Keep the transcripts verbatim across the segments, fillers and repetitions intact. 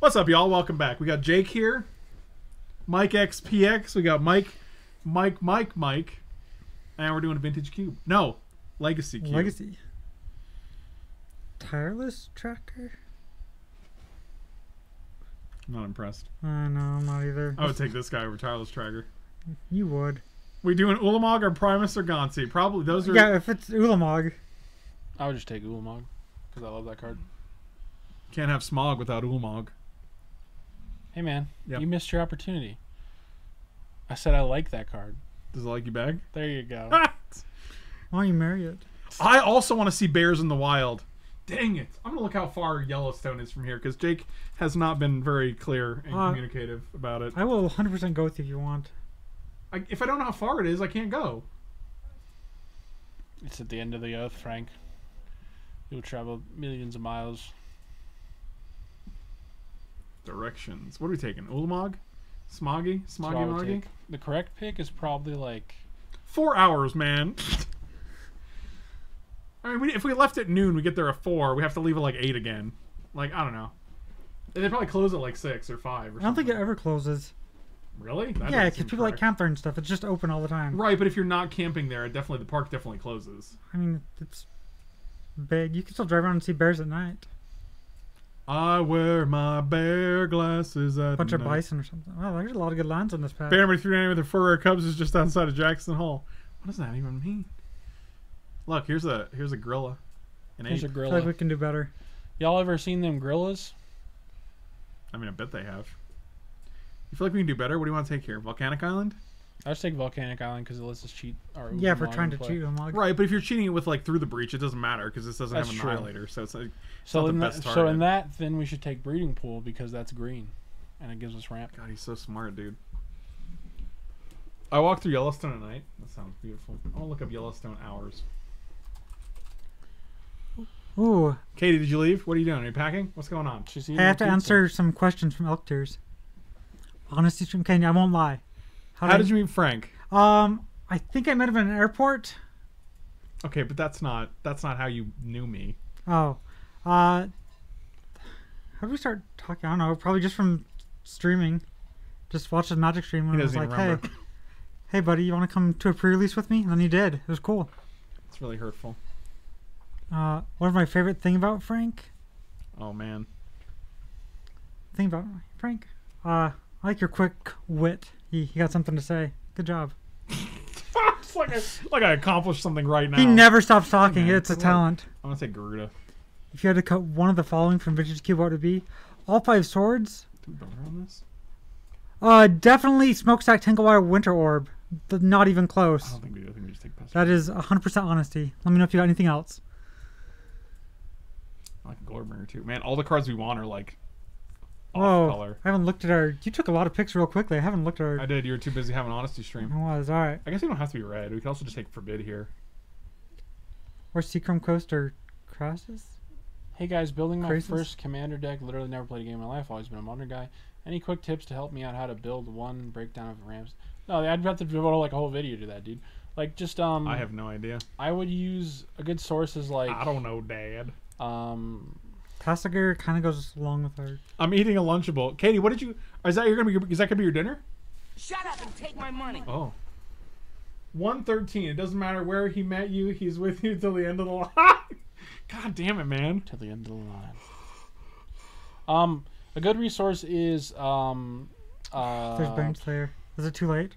What's up, y'all? Welcome back. We got Jake here, Mike X P X. We got Mike, Mike, Mike, Mike, and we're doing a vintage cube. No, legacy cube. Legacy. Tireless tracker. I'm not impressed. I uh, know, I'm not either. I would take this guy over tireless tracker. You would. We doing Ulamog or Primus or Gonsi? Probably those are. Yeah, if it's Ulamog. I would just take Ulamog because I love that card. Can't have Smog without Ulamog. Hey man, yep. You missed your opportunity. I said I like that card. Does it like you back? There you go. Why don't you marry it? I also want to see Bears in the Wild. Dang it. I'm going to look how far Yellowstone is from here because Jake has not been very clear and uh, communicative about it. I will one hundred percent go with you if you want. I, if I don't know how far it is, I can't go. It's at the end of the earth, Frank. You'll travel millions of miles. Directions. What are we taking? Ulamog? Smoggy? Smoggy Moggy? The correct pick is probably like... Four hours, man. I mean, we, if we left at noon, we get there at four. We have to leave at like eight again. Like, I don't know. They probably close at like six or five or something. I don't think it ever closes. Really? That yeah, because people correct. like camp there and stuff. It's just open all the time. Right, but if you're not camping there, it definitely the park definitely closes. I mean, it's big. You can still drive around and see bears at night. I wear my bear glasses at Bunch night. of bison or something. Wow, there's a lot of good lines on this pack. Bear number three ninety with the fur cubs is just outside of Jackson Hole. What does that even mean? Look, here's a here's a gorilla. An here's ape. a gorilla. I feel like we can do better. Y'all ever seen them gorillas? I mean, I bet they have. You feel like we can do better? What do you want to take here? Volcanic Island? I just take Volcanic Island because it lets us cheat. Our yeah, if we're trying to play. cheat. Unlock. Right, but if you're cheating it with like Through the Breach, it doesn't matter because this doesn't that's have an annihilator. So it's, like, it's so not the that, best target. So in that, then we should take Breeding Pool because that's green, and it gives us ramp. God, he's so smart, dude. I walked through Yellowstone tonight. That sounds beautiful. I'll look up Yellowstone hours. Ooh. Katie, did you leave? What are you doing? Are you packing? What's going on? She's I have to answer stuff. some questions from Elk Tears. Honesty from Kenya. I won't lie. How, How did you meet Frank? Um, I think I met him at an airport. Okay, but that's not that's not how you knew me. Oh, uh, how did we start talking? I don't know. Probably just from streaming. Just watched his Magic stream and he was like, remember. "Hey, hey, buddy, you want to come to a pre-release with me?" And then he did. It was cool. It's really hurtful. Uh, what is my favorite thing about Frank? Oh man. Thing about Frank? Uh, I like your quick wit. He, he got something to say. Good job. It's like, I, like I accomplished something right now. He never stops talking. Hey man, it's a talent. Like, I'm going to say Garuda. If you had to cut one of the following from Vintage Cube, what would it be? All five swords. Do we build around this? Uh, definitely Smokestack Tanglewire Winter Orb. The, not even close. I don't think we do. I think we just take past. That is one hundred percent honesty. Let me know if you got anything else. I like a Glorybringer too. Man, all the cards we want are like... Whoa! Color. I haven't looked at our. You took a lot of pics real quickly. I haven't looked at our. I did. You were too busy having an honesty stream. I was. All right. I guess we don't have to be red. We can also just take Forbid here. Or Seachrome Coast or Crassus. Hey guys, building my Crassus? first Commander deck. Literally never played a game in my life. Always been a Modern guy. Any quick tips to help me out how to build one breakdown of ramps? No, I'd have to devote like a whole video to that, dude. Like just um. I have no idea. I would use a good source is like. I don't know, Dad. Um. Tassiger kind of goes along with her. I'm eating a Lunchable. Katie, what did you? Is that you're gonna be? Is that gonna be your dinner? Shut up and take my money. Oh. one thirteen. It doesn't matter where he met you. He's with you till the end of the line. God damn it, man. Till the end of the line. Um, a good resource is um. Uh, There's Bane Slayer. Is it too late?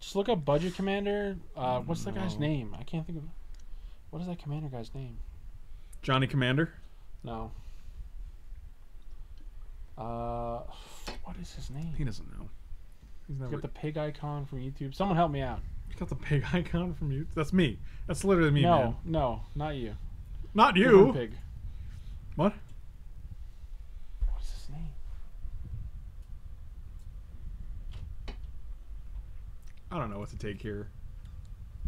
Just look up Budget Commander. Uh, what's no. the guy's name? I can't think of. What is that commander guy's name? Johnny Commander. No. Uh, what is his name? He doesn't know. He's never... Got the pig icon from YouTube. Someone help me out. You got the pig icon from YouTube. That's me. That's literally me. No, man. no, not you. Not you. Pig. What? What is his name? I don't know what to take here.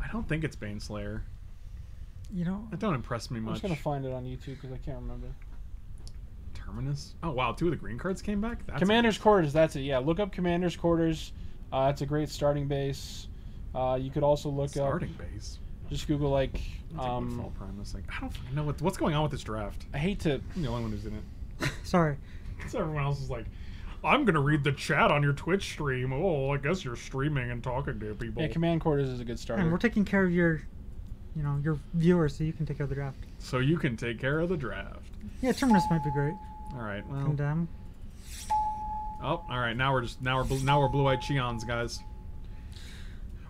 I don't think it's Bane Slayer. You know, that don't impress me much. I'm just gonna find it on YouTube because I can't remember. Terminus. Oh wow, two of the green cards came back. That's Commander's Quarters. That's it. Yeah, look up Commander's Quarters. Uh, it's a great starting base. Uh, you could also look starting up starting base. Just Google like. Um, like Primus. Like I don't know what, what's going on with this draft. I hate to. I'm the only one who's in it. Sorry, So everyone else is like, I'm going to read the chat on your Twitch stream. Oh, I guess you're streaming and talking to people. Yeah, Command Quarters is a good starter. And we're taking care of your, you know, your viewers so you can take care of the draft. So you can take care of the draft. Yeah, Terminus might be great. All right, well. Condemn. Oh, all right. Now we're just now we're now we're blue-eyed Cheons, guys.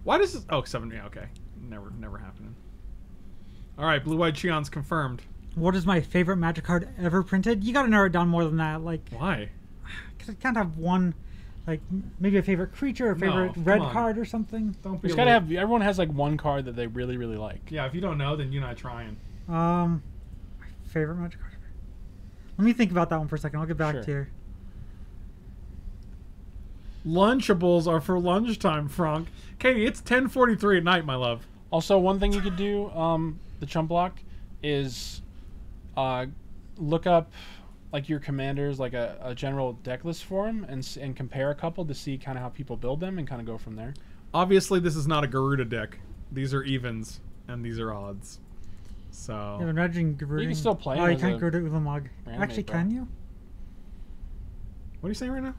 Why does this? Oh, seven. Yeah, okay. Never, never happening. All right, blue-eyed Cheons confirmed. What is my favorite Magic card ever printed? You got to narrow it down more than that. Like why? Because I can't have one. Like maybe a favorite creature, or favorite no, red on. card, or something. Don't be. You gotta have. Everyone has like one card that they really, really like. Yeah. If you don't know, then you're not trying. Um, my favorite Magic card. Let me think about that one for a second. I'll get back sure. to you. Lunchables are for lunchtime, Frank. Katie, it's ten forty-three at night, my love. Also, one thing you could do, um, the chump block, is uh, look up like your commanders, like a, a general deck list for them, and, and compare a couple to see kind of how people build them and kind of go from there. Obviously, this is not a Garuda deck. These are evens, and these are odds. So yeah, imagine Garuda. You can still play. Oh, you can't Garuda Ulamog. Actually, bro. Can you? What are you saying right now?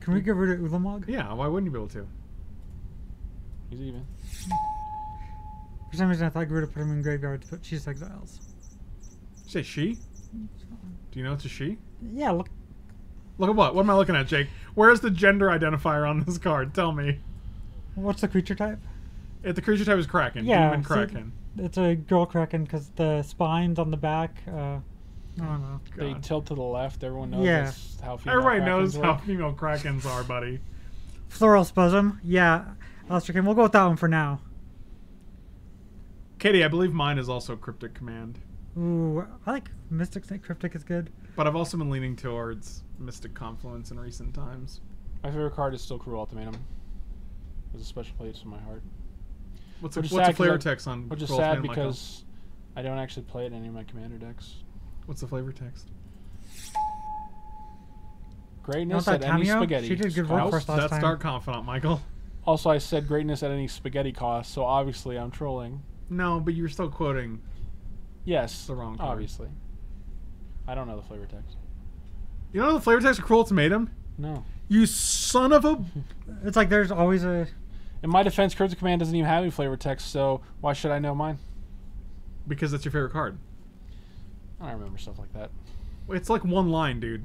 Can we get rid of Ulamog? Yeah, why wouldn't you be able to? He's even. For some reason, I thought Garuda put him in graveyard to put She's Exiles. You say she? Do you know it's a she? Yeah, look. Look at what? What am I looking at, Jake? Where's the gender identifier on this card? Tell me. What's the creature type? It, the creature type is Kraken. Yeah, Demon Kraken. So it's a girl Kraken because the spines on the back. Uh, I don't know. They tilt to the left. Everyone knows yeah. how female Everybody Krakens knows are. how female Krakens are, buddy. Floral Spasm. Yeah. Alistair, we'll go with that one for now. Katie, I believe mine is also Cryptic Command. Ooh, I like Mystic Snake. Cryptic is good. But I've also been leaning towards Mystic Confluence in recent times. My favorite card is still Cruel Ultimatum. It's a special place in my heart. What's a, what's a flavor text on Cruel Ultimatum? Which is sad because I don't actually play it in any of my Commander decks. What's the flavor text? Greatness at any spaghetti. She did good work for us last time. That's our confidant, Michael. Also, I said greatness at any spaghetti cost, so obviously I'm trolling. No, but you're still quoting. Yes, the wrong card. Obviously. I don't know the flavor text. You don't know the flavor text of Cruel Ultimatum? No. You son of a. It's like there's always a. In my defense, Cryptic Command doesn't even have any flavor text, so why should I know mine? Because that's your favorite card. I remember stuff like that. It's like one line, dude.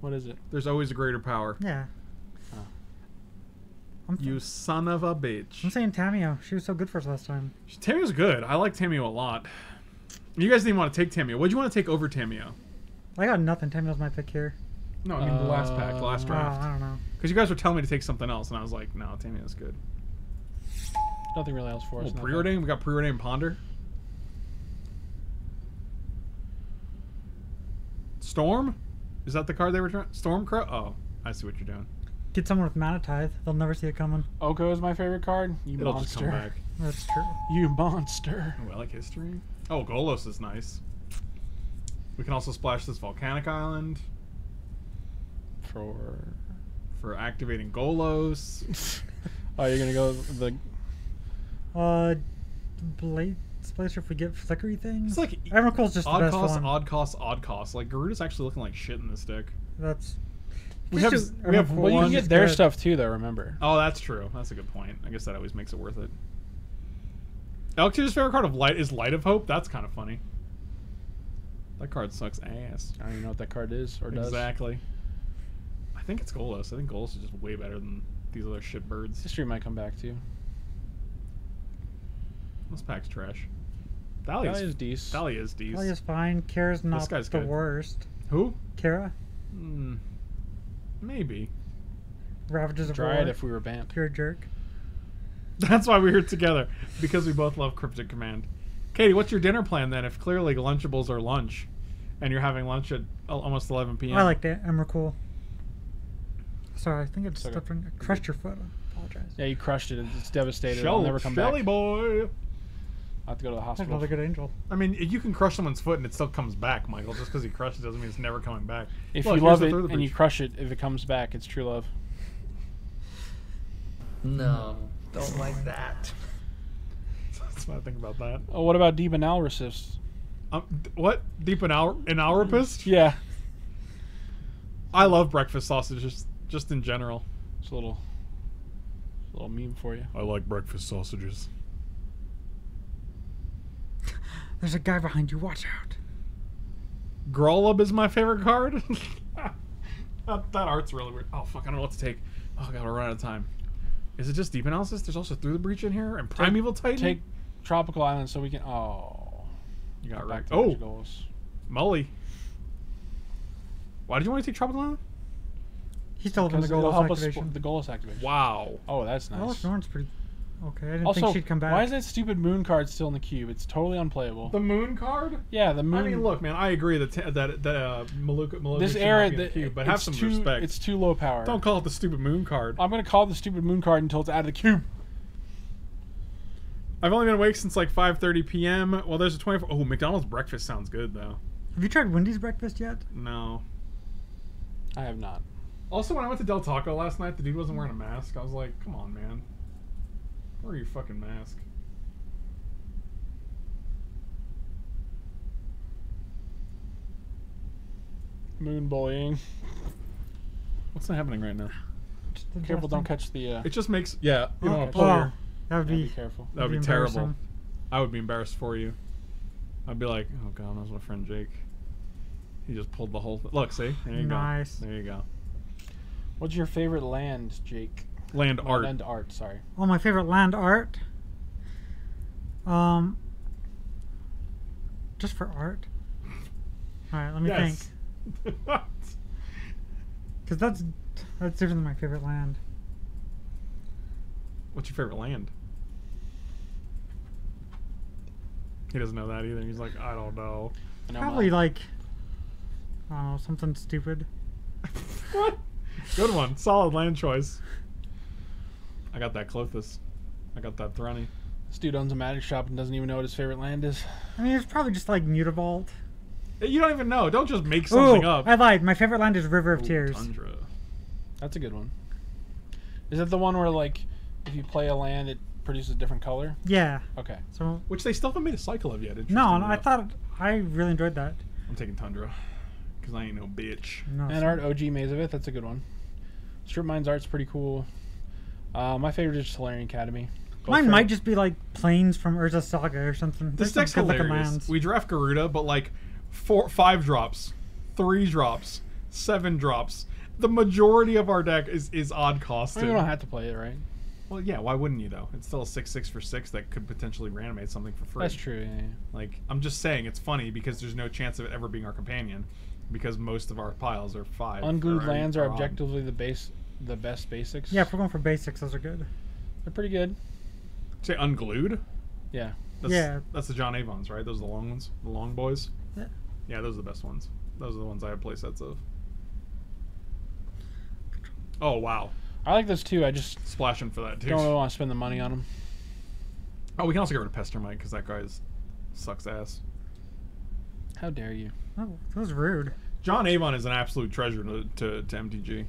What is it? There's always a greater power. Yeah. Oh. I'm you son of a bitch. I'm saying Tamiyo. She was so good for us last time. She, Tamiyo's good. I like Tamiyo a lot. You guys didn't want to take Tamiyo. What did you want to take over Tamiyo? I got nothing. Tamiyo's my pick here. No, I mean uh, the last pack, the last draft. Uh, I don't know. Because you guys were telling me to take something else, and I was like, no, Tamiyo's good. Nothing really else for us. Well, preordain. We got preordain and ponder. Storm? Is that the card they were trying? Stormcrow? Oh, I see what you're doing. Get someone with Mana Tithe. They'll never see it coming. Oko is my favorite card. You It'll monster. Just come back. That's true. You monster. Oh, I like history. Oh, Golos is nice. We can also splash this Volcanic Island. For... For activating Golos. Oh, you're going to go with the... Uh, Blade... Splash if we get flickery things. It's like Amical's just odd the best cost, one. Odd cost, odd cost. Like Garuda's actually looking like shit in this deck. That's we have. We have well, you can get their good. stuff too, though. Remember. Oh, that's true. That's a good point. I guess that always makes it worth it. Elktir's favorite card of light is Light of Hope. That's kind of funny. That card sucks ass. I don't even know what that card is or does. Exactly. I think it's Golos. I think Golos is just way better than these other shit birds. History might come back to you. This pack's trash. Thalia is decent. Thalia is decent. Thalia is fine. Kara's not this guy's the good. worst. Who? Kara? Mm, maybe. Ravages of War. Try it if we were banned. You're a jerk. That's why we were together. Because we both love Cryptic Command. Katie, what's your dinner plan then if clearly Lunchables are lunch and you're having lunch at almost eleven p m? I like that. Emrakul. Sorry, I think I just okay. stepped on. I crushed your foot. I apologize. Yeah, you crushed it. It's devastated. Shell, It'll never come Shelly back. boy! I have to go to the hospital. Another good angel. I mean, you can crush someone's foot and it still comes back, Michael. Just because he crushed it doesn't mean it's never coming back. If Look, you love it and breach. you crush it, if it comes back, it's true love. No, don't like that. That's what I think about that. Oh, what about Deep Enalrapist? Um, what? Deep Enalrapist? Yeah. I love breakfast sausage just, just in general. It's a little, a little meme for you. I like breakfast sausages. There's a guy behind you. Watch out. Grolub is my favorite card. that, that art's really weird. Oh, fuck. I don't know what to take. Oh, God. We're running out of time. Is it just Deep Analysis? There's also Through the Breach in here and Primeval take, Titan. Take Tropical Island so we can... Oh. You got right. Oh. Goals. Mully. Why did you want to take Tropical Island? He told him the goal activation. The goal activation. Wow. Oh, that's nice. Well, Norn's pretty... Okay, I didn't also, think she'd come back. Why is that stupid moon card still in the cube? It's totally unplayable. The moon card? Yeah, the moon. I mean, look, man, I agree that t that that uh, Maluka Maluka this should era, not be in the cube, but have some too, respect. It's too low power. Don't call it the stupid moon card. I'm gonna call it the stupid moon card until it's out of the cube. I've only been awake since like five thirty p m Well, there's a twenty-four. Oh, McDonald's breakfast sounds good though. Have you tried Wendy's breakfast yet? No, I have not. Also, when I went to Del Taco last night, the dude wasn't wearing a mask. I was like, come on, man. Wear your fucking mask. Moon bullying. What's not happening right now? Careful, don't catch the... Uh, it just makes... Yeah, you don't want to pull your... That would be... Be careful. That would be, be terrible. I would be embarrassed for you. I'd be like, oh god, that was my friend Jake. He just pulled the whole... Th Look, see? There you nice. go. There you go. What's your favorite land, Jake? Land art. Land art, sorry. Oh, my favorite land art? Um, just for art? Alright, let me yes. think. Because that's, that's different than my favorite land. What's your favorite land? He doesn't know that either. He's like, I don't know. I know Probably mine. like, I don't know, something stupid. What? Good one. Solid land choice. I got that Clothis. I got that Thrunny. This dude owns a magic shop and doesn't even know what his favorite land is. I mean, it's probably just like Mutavault. You don't even know. Don't just make something Ooh, up. I lied. My favorite land is River of Ooh, Tears. Tundra. That's a good one. Is that the one where, like, if you play a land, it produces a different color? Yeah. Okay. So, which they still haven't made a cycle of yet. No, no I thought I really enjoyed that. I'm taking Tundra. Because I ain't no bitch. No, and art O G Maze of it. That's a good one. Strip Mines art's pretty cool. Uh, my favorite is Solarian Academy. Go Mine might it. just be like planes from Urza's Saga or something. This There's deck's hilarious. We draft Garuda, but like four, five drops, three drops, seven drops. The majority of our deck is is odd cost. I mean, you don't have to play it, right? Well, yeah. Why wouldn't you though? It's still a six six for six that could potentially reanimate something for free. That's true. Yeah, yeah. Like I'm just saying, it's funny because there's no chance of it ever being our companion because most of our piles are five. Unglued lands are objectively the base. The best basics. Yeah, if we're going for basics, those are good. They're pretty good. Say Unglued? Yeah. That's, yeah. That's the John Avons, right? Those are the long ones? The long boys? Yeah. Yeah, those are the best ones. Those are the ones I have play sets of. Oh, wow. I like those too. I just... Splashing for that, too. Don't really want to spend the money on them. Oh, we can also get rid of Pestermite, because that guy is, sucks ass. How dare you. Oh, that was rude. John Avon is an absolute treasure to, to, to M T G.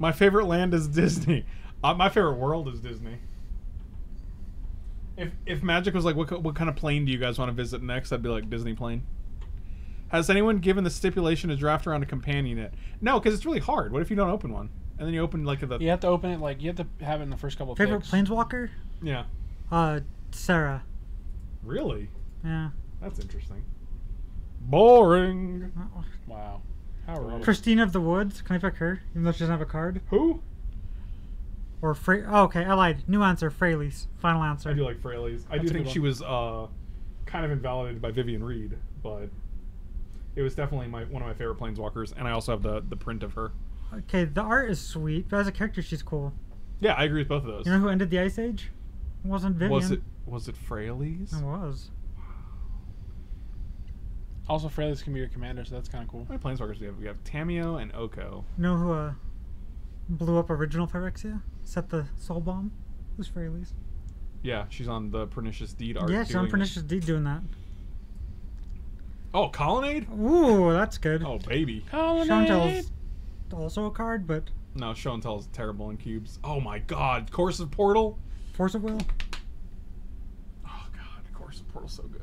My favorite land is Disney. Uh, my favorite world is Disney. If if Magic was like, what what kind of plane do you guys want to visit next? I'd be like Disney plane. Has anyone given the stipulation to draft around a companion yet? No, because it's really hard. What if you don't open one? And then you open like the. You have to open it like you have to have it in the first couple. of Favorite picks. Planeswalker? Yeah. Uh, Sarah. Really? Yeah. That's interesting. Boring. Uh-oh. Wow. Christina of the Woods. Can I pick her? Even though she doesn't have a card. Who? Or Frey... Oh, okay. I lied. New answer. Fraley's. Final answer. I do like Fraley's. I do think she was uh, kind of invalidated by Vivian Reed, but it was definitely my one of my favorite Planeswalkers, and I also have the, the print of her. Okay, the art is sweet, but as a character, she's cool. Yeah, I agree with both of those. You know who ended the Ice Age? It wasn't Vivian. Was it, was it Fraley's? It was. Also, Fraley's can be your commander, so that's kind of cool. How many Planeswalkers do we have? We have Tamiyo and Oko. You know who uh, blew up original Phyrexia? Set the soul bomb? It was Fraley's. Yeah, she's on the Pernicious Deed art. Yeah, she's on Pernicious Deed doing that. Oh, Colonnade? Ooh, that's good. Oh, baby. Colonnade! Show and Tell's also a card, but... No, Show and Tell's terrible in cubes. Oh my god, Course of Portal? Force of Will? Oh god, Course of Portal's so good.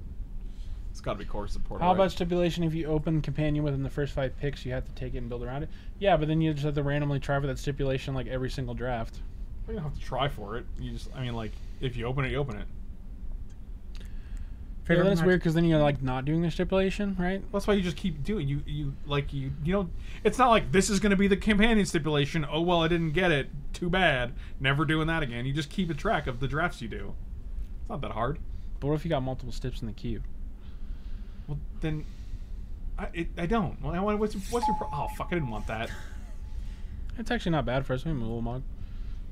It's got to be core support. How right? about stipulation? If you open companion within the first five picks, you have to take it and build around it. Yeah, but then you just have to randomly try for that stipulation like every single draft. Well, you don't have to try for it. You just, I mean, like if you open it, you open it. Yeah, that's weird because then you're like not doing the stipulation, right? That's why you just keep doing you you like you you know. It's not like this is going to be the companion stipulation. Oh well, I didn't get it. Too bad. Never doing that again. You just keep a track of the drafts you do. It's not that hard. But what if you got multiple steps in the queue? Well then, I it, I don't. Well, I want what's what's your pro oh fuck I didn't want that. It's actually not bad for us. We have a little mug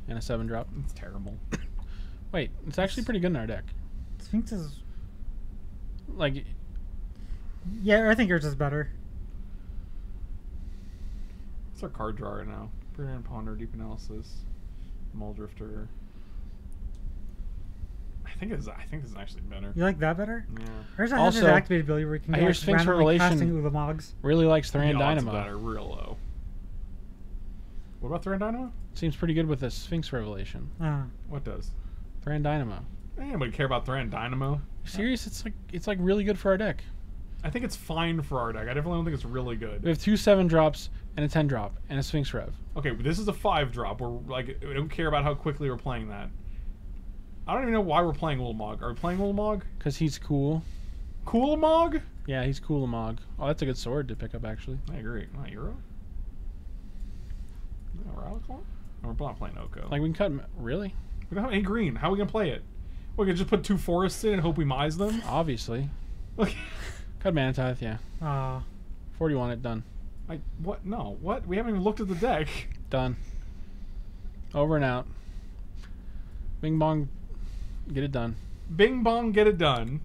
and a seven drop. It's terrible. Wait, it's actually pretty good in our deck. Sphinx is. Like, yeah, I think yours is better. What's our card draw right now? Brunner and Ponder, Deep Analysis, Mole Drifter. I think it's. I think this is actually better. You like that better? Yeah. There's a also activated ability where you can get like, Sphinx Relation Ulamogs. Really likes Thran Dynamo. The odds are real low. What about Thran Dynamo? Seems pretty good with the Sphinx Revelation. Uh. What does? Thran Dynamo. Anybody care about Thran Dynamo? Serious? It's like it's like really good for our deck. I think it's fine for our deck. I definitely don't think it's really good. We have two seven drops and a ten drop and a Sphinx Rev. Okay, but this is a five drop. We're like we don't care about how quickly we're playing that. I don't even know why we're playing Ulamog. Are we playing Ulamog? Because he's cool. Coolamog? Yeah, he's Coolamog. Oh, that's a good sword to pick up actually. I agree. Not Euro. No, Ralacor? No, we're not playing Oko. Like we can cut really? We don't have any green. How are we gonna play it? We could just put two forests in and hope we mize them? Obviously. Cut Manatith, yeah. Uh, forty-one, it done. I, what? No, what? We haven't even looked at the deck. Done. Over and out. Bing bong, get it done. Bing bong, get it done.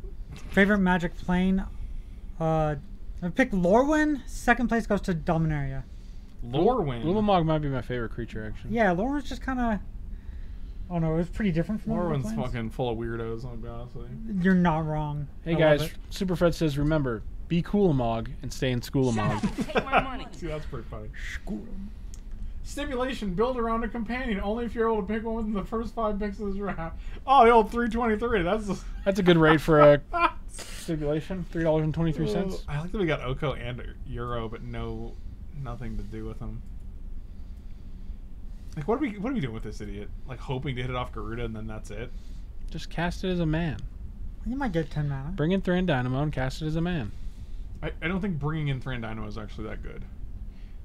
Favorite Magic Plane? Uh, I pick Lorwyn. Second place goes to Dominaria. Lorwyn? Ulamog might be my favorite creature, actually. Yeah, Lorwyn's just kind of... Oh no, it was pretty different from Lorwyn's fucking full of weirdos, honestly. You're not wrong. Hey I guys, Super Fred says, remember, be Coolamog and stay in Schoolamog. See, that's pretty funny. School. Stipulation, build around a companion, only if you're able to pick one within the first five picks of this round. Oh, the old three twenty-three. That's a that's a good rate for a stipulation. Three dollars and twenty-three cents. I like that we got Oko and Euro, but no, nothing to do with them. Like what are we what are we doing with this idiot? Like hoping to hit it off Garuda and then that's it? Just cast it as a man. You might get ten mana. Bring in Thran Dynamo and cast it as a man. I, I don't think bringing in Thran Dynamo is actually that good.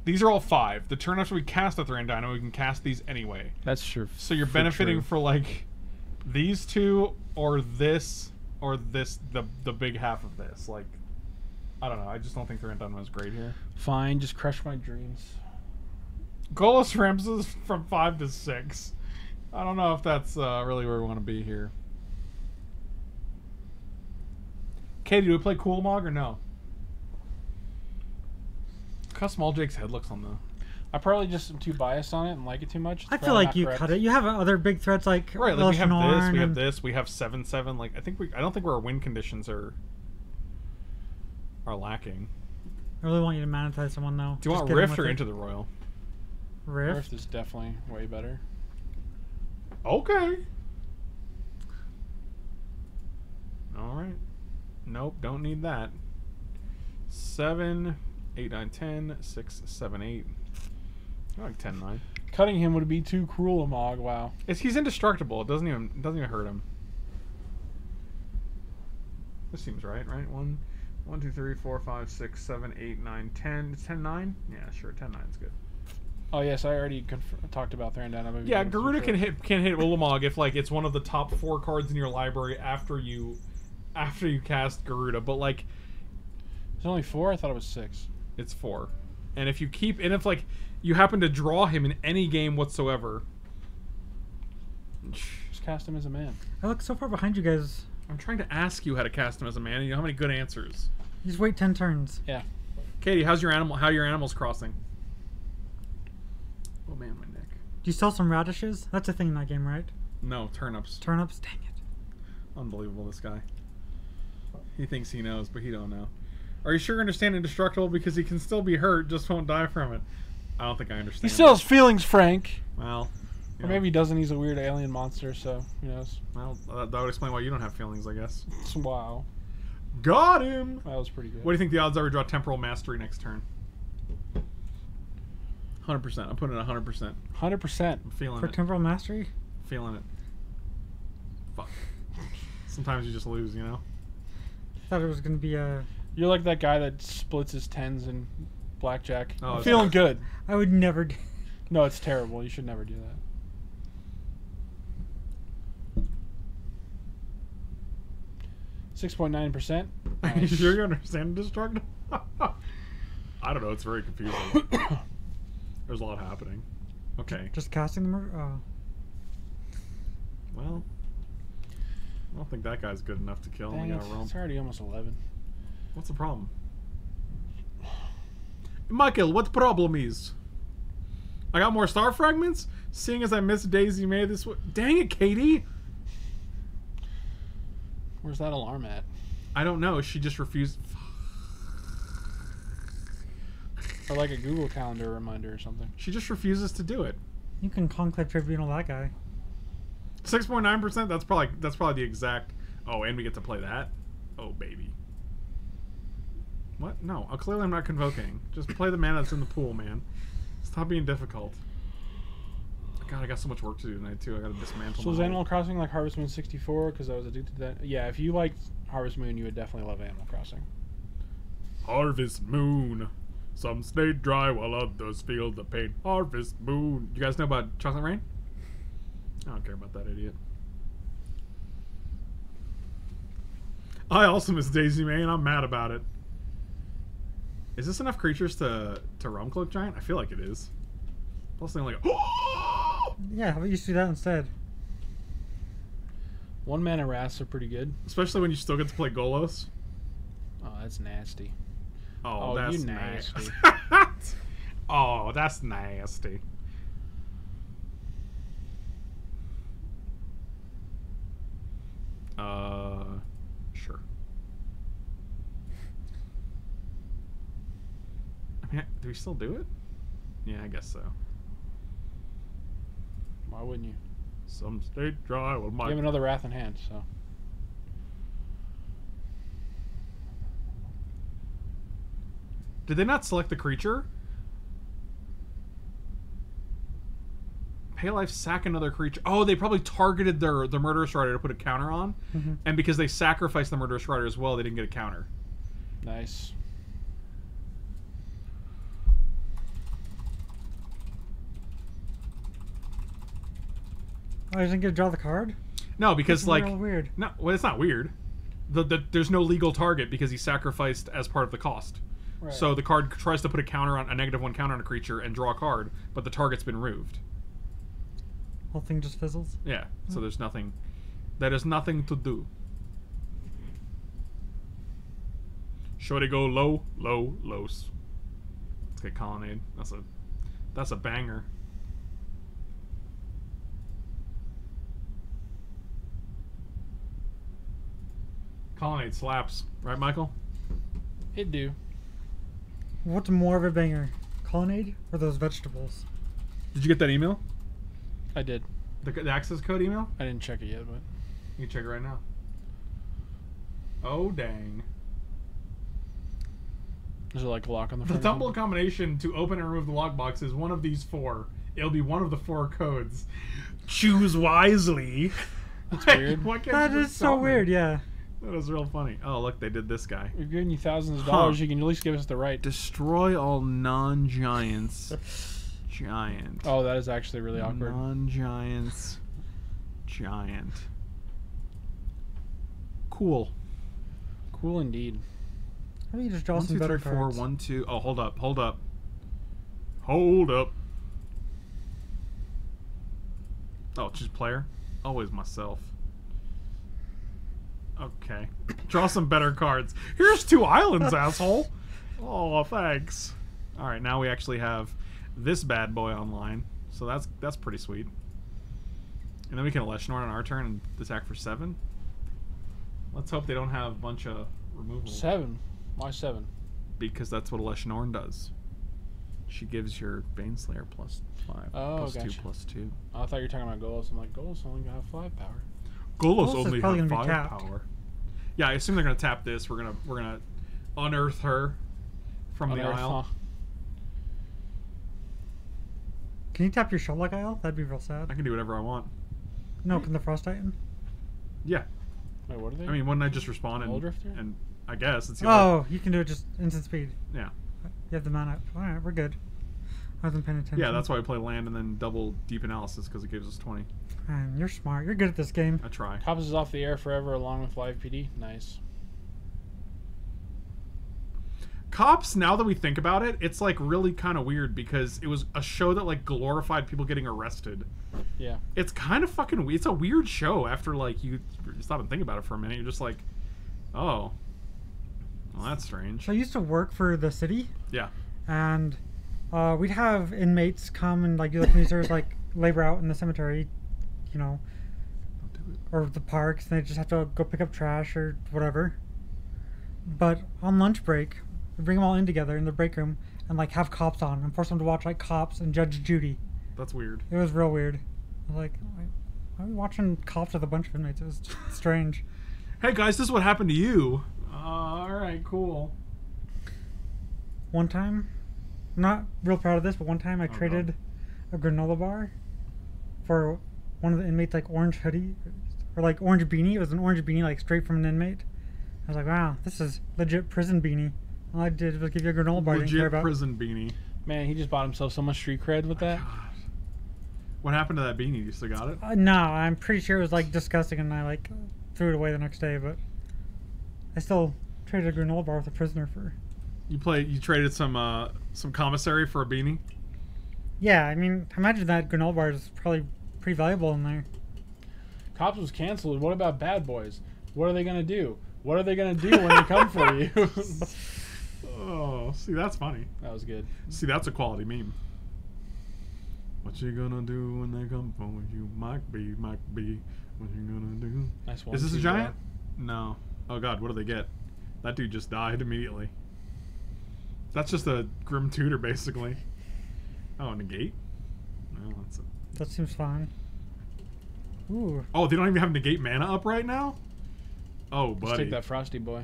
These are all five. The turn after we cast the Thran Dynamo, we can cast these anyway. That's true. So you're benefiting for, for like these two or this or this the the big half of this. Like I don't know. I just don't think Thran Dynamo is great here. Fine, just crush my dreams. Golos Ramps is from five to six. I don't know if that's uh, really where we want to be here. Katie, do we play Coolamog or no? Look how small Jake's head looks on the. I probably just am too biased on it and like it too much. It's I feel like you correct. cut it. You have other big threats like right. Like we have this. We have this. We have seven seven. Like I think we. I don't think our win conditions are are lacking. I really want you to monetize someone though. Do you just want Rift or it. Into the Royal? Rift? Rift is definitely way better. Okay. Alright. Nope, don't need that. seven, eight, nine, ten, six, seven, eight. I like ten, nine. Cutting him would be too cruel, Amog. Wow. It's, he's indestructible. It doesn't even, doesn't even hurt him. This seems right, right? one, one, two, three, four, five, six, seven, eight, nine, ten. ten, nine? Yeah, sure. ten, nine is good. Oh yes, I already talked about Thran Dynamo. Yeah, Garuda can hit can hit Ulamog if like it's one of the top four cards in your library after you, after you cast Garuda. But like, it's only four. I thought it was six. It's four, and if you keep and if like you happen to draw him in any game whatsoever, just cast him as a man. I look so far behind you guys. I'm trying to ask you how to cast him as a man, and you know how many good answers. You just wait ten turns. Yeah. Katie, how's your animal? How are your animals crossing? Oh man, my neck. Do you sell some radishes? That's a thing in that game, right? No, turnips. Turnips? Dang it. Unbelievable, this guy. He thinks he knows, but he don't know. Are you sure you understand indestructible? Because he can still be hurt, just won't die from it. I don't think I understand. He still has feelings, Frank. Well. Or know. Maybe he doesn't. He's a weird alien monster, so who knows. Well, that would explain why you don't have feelings, I guess. Wow. Got him! That was pretty good. What do you think the odds are we draw Temporal Mastery next turn? one hundred percent. I'm putting it one hundred percent. one hundred percent. I'm feeling for it. For Temporal Mastery? Feeling it. Fuck. Sometimes you just lose, you know? I thought it was going to be a... You're like that guy that splits his tens in blackjack. Oh, I'm feeling good. I would never do... No, it's terrible. You should never do that. six point nine percent. Are you sure you understand Destruct? I don't know. It's very confusing. There's a lot happening. Okay. Just casting the murder? Oh. Well, I don't think that guy's good enough to kill him. It's, it's already almost eleven. What's the problem? Michael, what problem is? I got more star fragments? Seeing as I missed Daisy May this way. Dang it, Katie! Where's that alarm at? I don't know. She just refused. Or like a Google Calendar reminder or something. She just refuses to do it. You can Conclave Tribunal that guy. Six point nine percent. That's probably that's probably the exact. Oh, and we get to play that. Oh baby. What? No. Uh, clearly, I'm not convoking. Just play the mana that's in the pool, man. Stop being difficult. God, I got so much work to do tonight, too. I got to dismantle So is Animal life. Crossing like Harvest Moon sixty-four? Because I was addicted to that. Yeah, if you liked Harvest Moon, you would definitely love Animal Crossing. Harvest Moon. Some stay dry while others feel the pain. Harvest Moon. You guys know about Chocolate Rain? I don't care about that idiot. I also miss Daisy May, and I'm mad about it. Is this enough creatures to, to Realm Cloak Giant? I feel like it is. Plus, they're like... Yeah, how about you see that instead? One mana wraths are pretty good. Especially when you still get to play Golos. Oh, that's nasty. Oh, oh that's you nasty. nasty. Oh, that's nasty. Uh, sure. I mean, do we still do it? Yeah, I guess so. Why wouldn't you? Some stay dry with my... You have another Wrath in hand, so... Did they not select the creature? Pay life, sack another creature. Oh, they probably targeted their, their Murderous Rider to put a counter on. Mm-hmm. And because they sacrificed the Murderous Rider as well, they didn't get a counter. Nice. I didn't get to draw the card? No, because it's like weird. No, well, it's not weird. The, the there's no legal target because he sacrificed as part of the cost. Right. So the card tries to put a counter on a negative one counter on a creature and draw a card, but the target's been removed. Whole thing just fizzles. Yeah. So there's nothing. There is nothing to do. Should I go low, low, lows? Let's get Colonnade. That's a that's a banger. Colonnade slaps, right, Michael? It do. What's more of a banger, Colonnade or those vegetables? Did you get that email? I did. The, the access code email? I didn't check it yet, but you can check it right now. Oh dang! Is it like a lock on the front? The tumble combination to open and remove the lockbox is one of these four. It'll be one of the four codes. Choose wisely. That's weird. That is so weird. Yeah. That was real funny. Oh, look, they did this guy. We're giving you thousands of dollars. Huh. You can at least give us the right. Destroy all non-giants. Giant. Oh, that is actually really awkward. Non-giants. Giant. Cool. Cool indeed. How do you just draw one, some two, better three, cards? Four, one, two. Oh, hold up. Hold up. Hold up. Oh, choose player. Always myself. Okay. Draw some better cards. Here's two islands, asshole. Oh, thanks. All right, now we actually have this bad boy online, so that's that's pretty sweet. And then we can Eleshnorn on our turn and attack for seven. Let's hope they don't have a bunch of removal. Seven? Why seven? Because that's what Eleshnorn does. She gives your Baneslayer plus five, oh, plus gotcha. two, plus two. Oh, I thought you were talking about Golos. I'm like, Golos only got five power. Golos, Golos only have five power. Yeah, I assume they're gonna tap this. We're gonna we're gonna unearth her from unearth, the aisle. Huh? Can you tap your Sherlock aisle? That'd be real sad. I can do whatever I want. No, Wait. Can the Frost Titan? Yeah. Wait, what are they? I mean, wouldn't I just respawn and, and I guess it's. Oh, way. You can do it just instant speed. Yeah. You have the mana. All right, we're good. I wasn't paying attention. Yeah, that's why I play land and then double deep analysis because it gives us twenty. And you're smart. You're good at this game. I try. Hops is off the air forever along with live P D. Nice. Cops, now that we think about it, it's like really kind of weird because it was a show that like glorified people getting arrested. Yeah. It's kind of fucking weird. It's a weird show after like you stop and think about it for a minute. You're just like, oh, well, that's strange. So I used to work for the city. Yeah. And uh, we'd have inmates come and like do the community service, like labor out in the cemetery, you know, or the parks, and they just have to go pick up trash or whatever. But on lunch break, we bring them all in together in the break room and like have Cops on and force them to watch like Cops and Judge Judy. That's weird. It was real weird. I was like, why are we watching Cops with a bunch of inmates? It was strange. Hey guys, this is what happened to you. Uh, all right, cool. One time, I'm not real proud of this, but one time I oh, traded no. a granola bar for one of the inmates' like orange hoodie or like orange beanie. It was an orange beanie like straight from an inmate. I was like, wow, this is legit prison beanie. All I did was give you a granola bar. Legit care about. Prison beanie. Man, he just bought himself so much street cred with that. Oh, what happened to that beanie? You still got it? Uh, no, I'm pretty sure it was like disgusting, and I like threw it away the next day. But I still traded a granola bar with a prisoner for. You play? You traded some uh, some commissary for a beanie? Yeah, I mean, I imagine that granola bar is probably pretty valuable in there. Cops was canceled. What about Bad Boys? What are they gonna do? What are they gonna do when they come for you? Oh, see, that's funny. That was good. See, that's a quality meme. What you gonna do when they come for you, Mike B, Mike B? What you gonna do? Nice one. Is this a giant? That. No. Oh God, what do they get? That dude just died immediately. That's just a Grim Tutor, basically. Oh, negate. No, that's a... That seems fine. Ooh. Oh, they don't even have negate mana up right now. Oh, buddy. Let's take that Frosty Boy.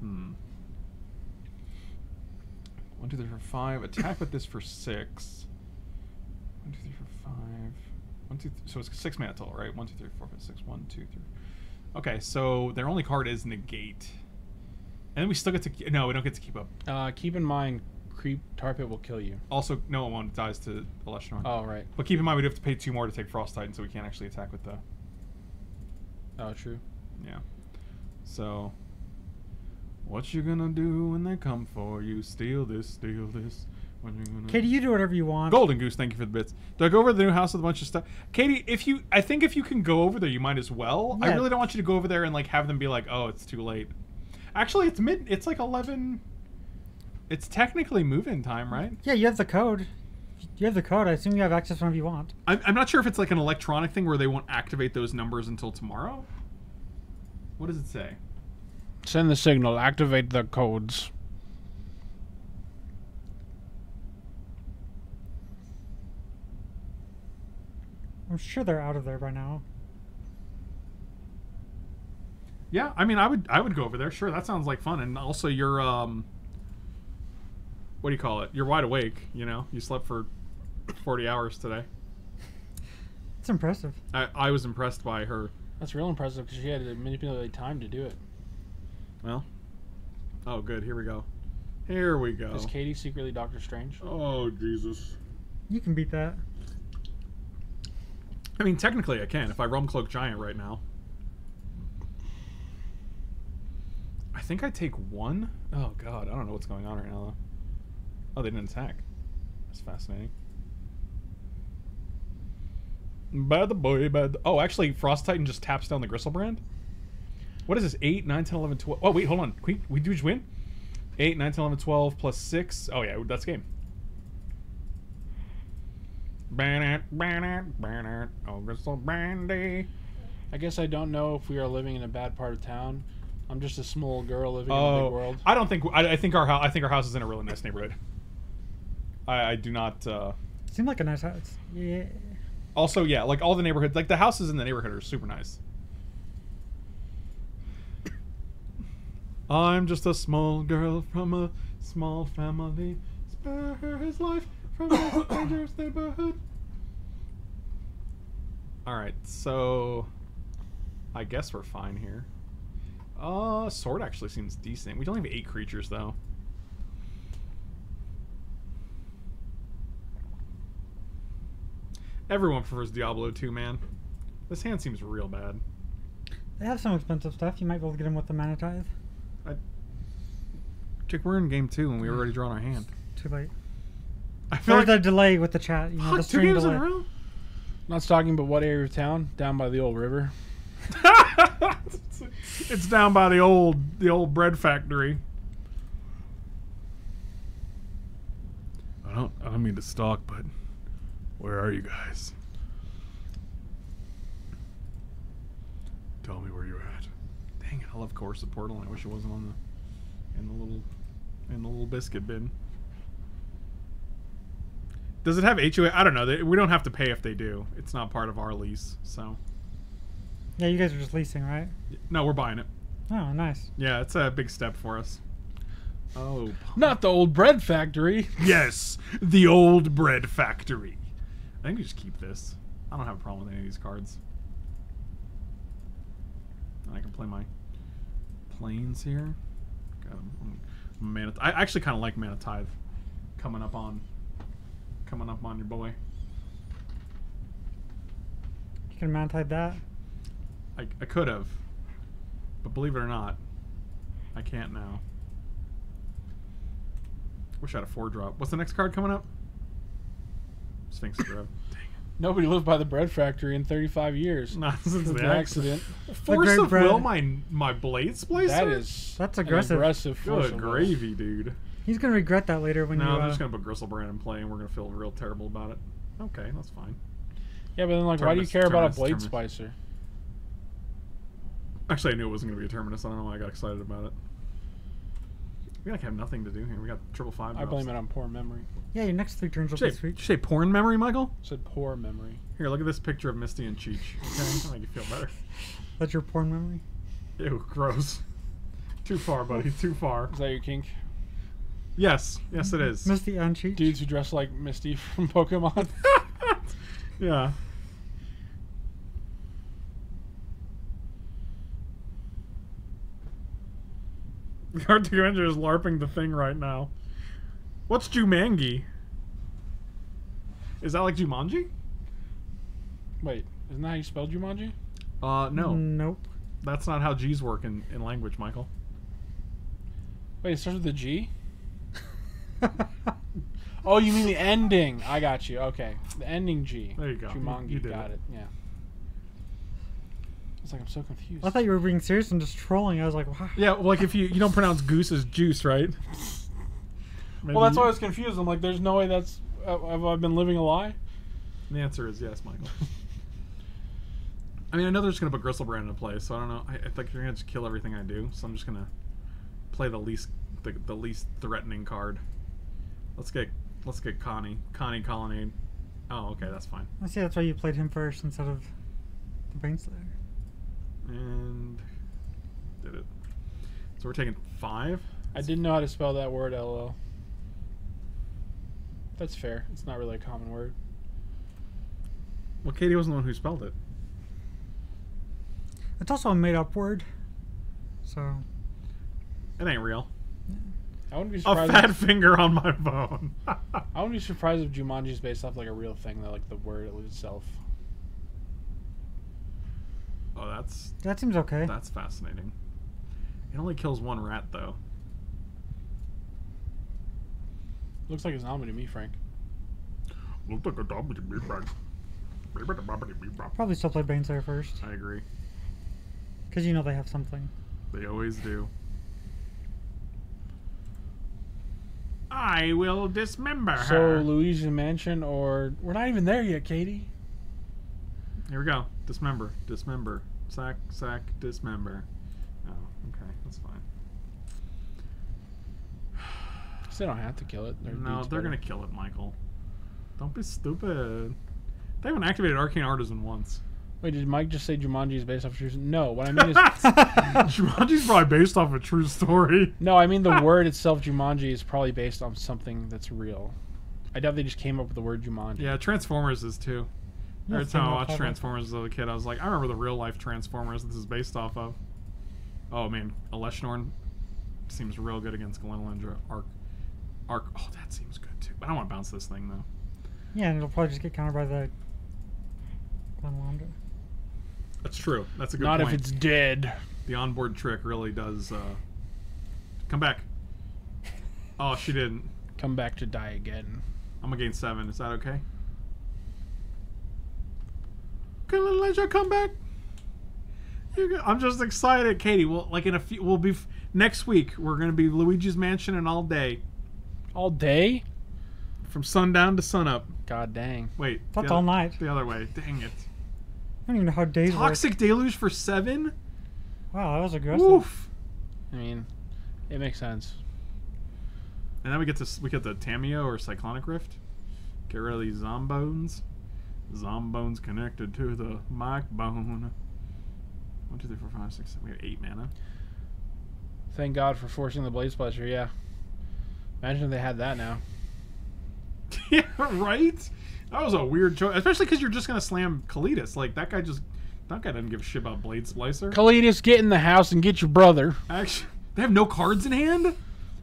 Hmm. One, two, three, four, five. Attack with this for six. One, two, three, four, five. One, two, three. So it's six mana total, right? One, two, three, four, five, six. One, two, three. Okay, so their only card is negate, and then we still get to. No, we don't get to keep up. Uh, keep in mind, creep tar pit will kill you. Also, no, it won't. It dies to Eleshnorn. Oh, right. But keep in mind, we do have to pay two more to take Frost Titan, so we can't actually attack with the. Oh, true. Yeah. So. What you gonna do when they come for you? Steal this, steal this. What you gonna Katie, you do whatever you want. Golden Goose, thank you for the bits. Do I go over to the new house with a bunch of stuff? Katie, if you, I think if you can go over there, you might as well. Yeah. I really don't want you to go over there and like have them be like, oh, it's too late. Actually, it's mid. It's like eleven. It's technically move-in time, right? Yeah, you have the code. You have the code. I assume you have access whenever you want. I'm, I'm not sure if it's like an electronic thing where they won't activate those numbers until tomorrow. What does it say? Send the signal. Activate the codes. I'm sure they're out of there by now. Yeah, I mean, I would, I would go over there. Sure, that sounds like fun. And also, you're, um, what do you call it? You're wide awake. You know, you slept for forty hours today. It's impressive. I, I was impressed by her. That's real impressive because she had to manipulate time to do it. Well, oh good, here we go. Here we go. Is Katie secretly Doctor Strange? Oh, Jesus. You can beat that. I mean, technically I can if I Rum Cloak Giant right now. I think I take one? Oh God, I don't know what's going on right now though. Oh, they didn't attack. That's fascinating. Bad boy, bad. Oh, actually Frost Titan just taps down the Gristlebrand? What is this? eight, nine, ten, eleven, twelve. Oh, wait, hold on. Can we, we do just win? eight, nine, ten, eleven, twelve plus six. Oh, yeah, that's game. Banner, banner, banner. Oh, Gristle Brandy. I guess I don't know if we are living in a bad part of town. I'm just a small girl living oh, in a big world. I don't think. I, I think our house. I think our house is in a really nice neighborhood. I, I do not. Uh, Seemed like a nice house. Yeah. Also, yeah, like all the neighborhood, like the houses in the neighborhood are super nice. I'm just a small girl from a small family. Spare her his life from a dangerous neighborhood. Alright, so I guess we're fine here. Uh, sword actually seems decent. We only have eight creatures, though. Everyone prefers Diablo two, man. This hand seems real bad. They have some expensive stuff. You might be able to get them with the mana tithe. I... Chick, we're in game two and we already drawn our hand. Too late. I feel There's like... a delay with the chat. You know, huh, the stream two games delay. In a row? Not talking about what area of town? Down by the old river. It's down by the old, the old bread factory. I don't, I don't mean to stalk, but where are you guys? Tell me where you're at. Dang it! I love Course of Portal. I wish it wasn't on the, in the little, in the little biscuit bin. Does it have H O A? I don't know. They, we don't have to pay if they do. It's not part of our lease, so. Yeah, you guys are just leasing, right? No, we're buying it. Oh, nice. Yeah, it's a big step for us. Oh, not the old bread factory. Yes, the old bread factory. I think we just keep this. I don't have a problem with any of these cards. And I can play my planes here. God, I'm, I'm mana, I actually kind of like Mana Tithe coming up on, coming up on your boy. You can Mana Tithe that. I, I could have, but believe it or not, I can't now. Wish I had a four drop. What's the next card coming up? Sphinx Grove. Dang it. Nobody lived by the bread factory in thirty-five years. Not since the accident. Force of bread. Will, my my blade splicer. That is that's aggressive. Aggressive force. Good gravy, dude. He's gonna regret that later when no, you. No, I'm uh, just gonna put Gristlebrand in play, and we're gonna feel real terrible about it. Okay, that's fine. Yeah, but then like, Terminus, why do you care Terminus, about a blade Terminus. Splicer? Actually, I knew it wasn't gonna be a Terminus. I don't know why I got excited about it. We like have nothing to do here. We got triple five. I blame it on poor memory. Yeah, your next three turns will be sweet. Did you say porn memory, Michael? I said poor memory. Here, look at this picture of Misty and Cheech. Okay, that'll make you feel better. That's your porn memory? Ew, gross. Too far, buddy. Too far. Is that your kink? Yes. Yes, it is. Misty and Cheech? Dudes who dress like Misty from Pokemon. Yeah. The Arctic Avenger is LARPing the thing right now. What's Jumanji? Is that like Jumanji? Wait, isn't that how you spell Jumanji? Uh, no. Nope. That's not how G's work in, in language, Michael. Wait, it starts with a G? Oh, you mean the ending. I got you. Okay. The ending G. There you go. Jumanji. You, you got it. it. Yeah. It's like I'm so confused. I thought you were being serious and just trolling. I was like, wow. Yeah, well, like if you you don't pronounce goose as juice, right? Well, that's why I was confused. I'm like, there's no way that's uh, have I been living a lie? And the answer is yes, Michael. I mean, I know they're just gonna put Gristlebrand into play, so I don't know. I, I think you're gonna just kill everything I do, so I'm just gonna play the least the, the least threatening card. Let's get let's get Connie Connie Colonnade. Oh, okay, that's fine. I see. That's why you played him first instead of the Brainslayer. And did it. So we're taking five. I didn't know how to spell that word, L O L. That's fair. It's not really a common word. Well, Katie wasn't the one who spelled it. It's also a made-up word, so it ain't real. I wouldn't be surprised. A fat if, finger on my bone. I wouldn't be surprised if Jumanji is based off like a real thing, though, like the word itself. Oh, that's... That seems okay. That's fascinating. It only kills one rat, though. Looks like a zombie to me, Frank. Looks like a zombie to me, Frank. Probably still play Baneslayer first. I agree. Because you know they have something. They always do. I will dismember so, her. So, Luigi's Mansion or... We're not even there yet, Katie. Here we go. Dismember. Dismember. Sack, sack, dismember. Oh, okay. That's fine. They don't have to kill it. They're no, they're going to kill it, Michael. Don't be stupid. They haven't activated Arcane Artisan once. Wait, did Mike just say Jumanji is based off of true story? No, what I mean is... Jumanji's probably based off a true story. No, I mean the word itself, Jumanji, is probably based on something that's real. I doubt they just came up with the word Jumanji. Yeah, Transformers is too. Every time I watched Transformers as a kid, I was like, I remember the real-life Transformers this is based off of. Oh, man, Eleshnorn seems real good against Glenlundra. Arc, Arc. Oh, that seems good, too. I don't want to bounce this thing, though. Yeah, and it'll probably just get countered by the Glenlundra. That's true. That's a good point. Not if it's dead. The onboard trick really does... Uh... Come back. Oh, she didn't. Come back to die again. I'm gonna gain seven. Is that okay? Can Elijah come back? I'm just excited, Katie. We'll like in a few. We'll be f next week. We're gonna be Luigi's Mansion and all day, all day, from sundown to sunup. God dang! Wait, that's all night. The other way. Dang it! I don't even know how days work. Toxic Deluge for seven. Wow, that was aggressive. Oof. I mean, it makes sense. And then we get to we get the Tamiyo or Cyclonic Rift. Get rid of these Zombones. Zombones connected to the mic bone. One, two, three, four, five, six, seven. We have eight mana. Thank God for forcing the Blade Splasher, yeah. Imagine if they had that now. Yeah, right? That was a weird choice. Especially because you're just going to slam Kalidus. Like, that guy just... That guy doesn't give a shit about Blade Splicer. Kalidus, get in the house and get your brother. Actually, they have no cards in hand?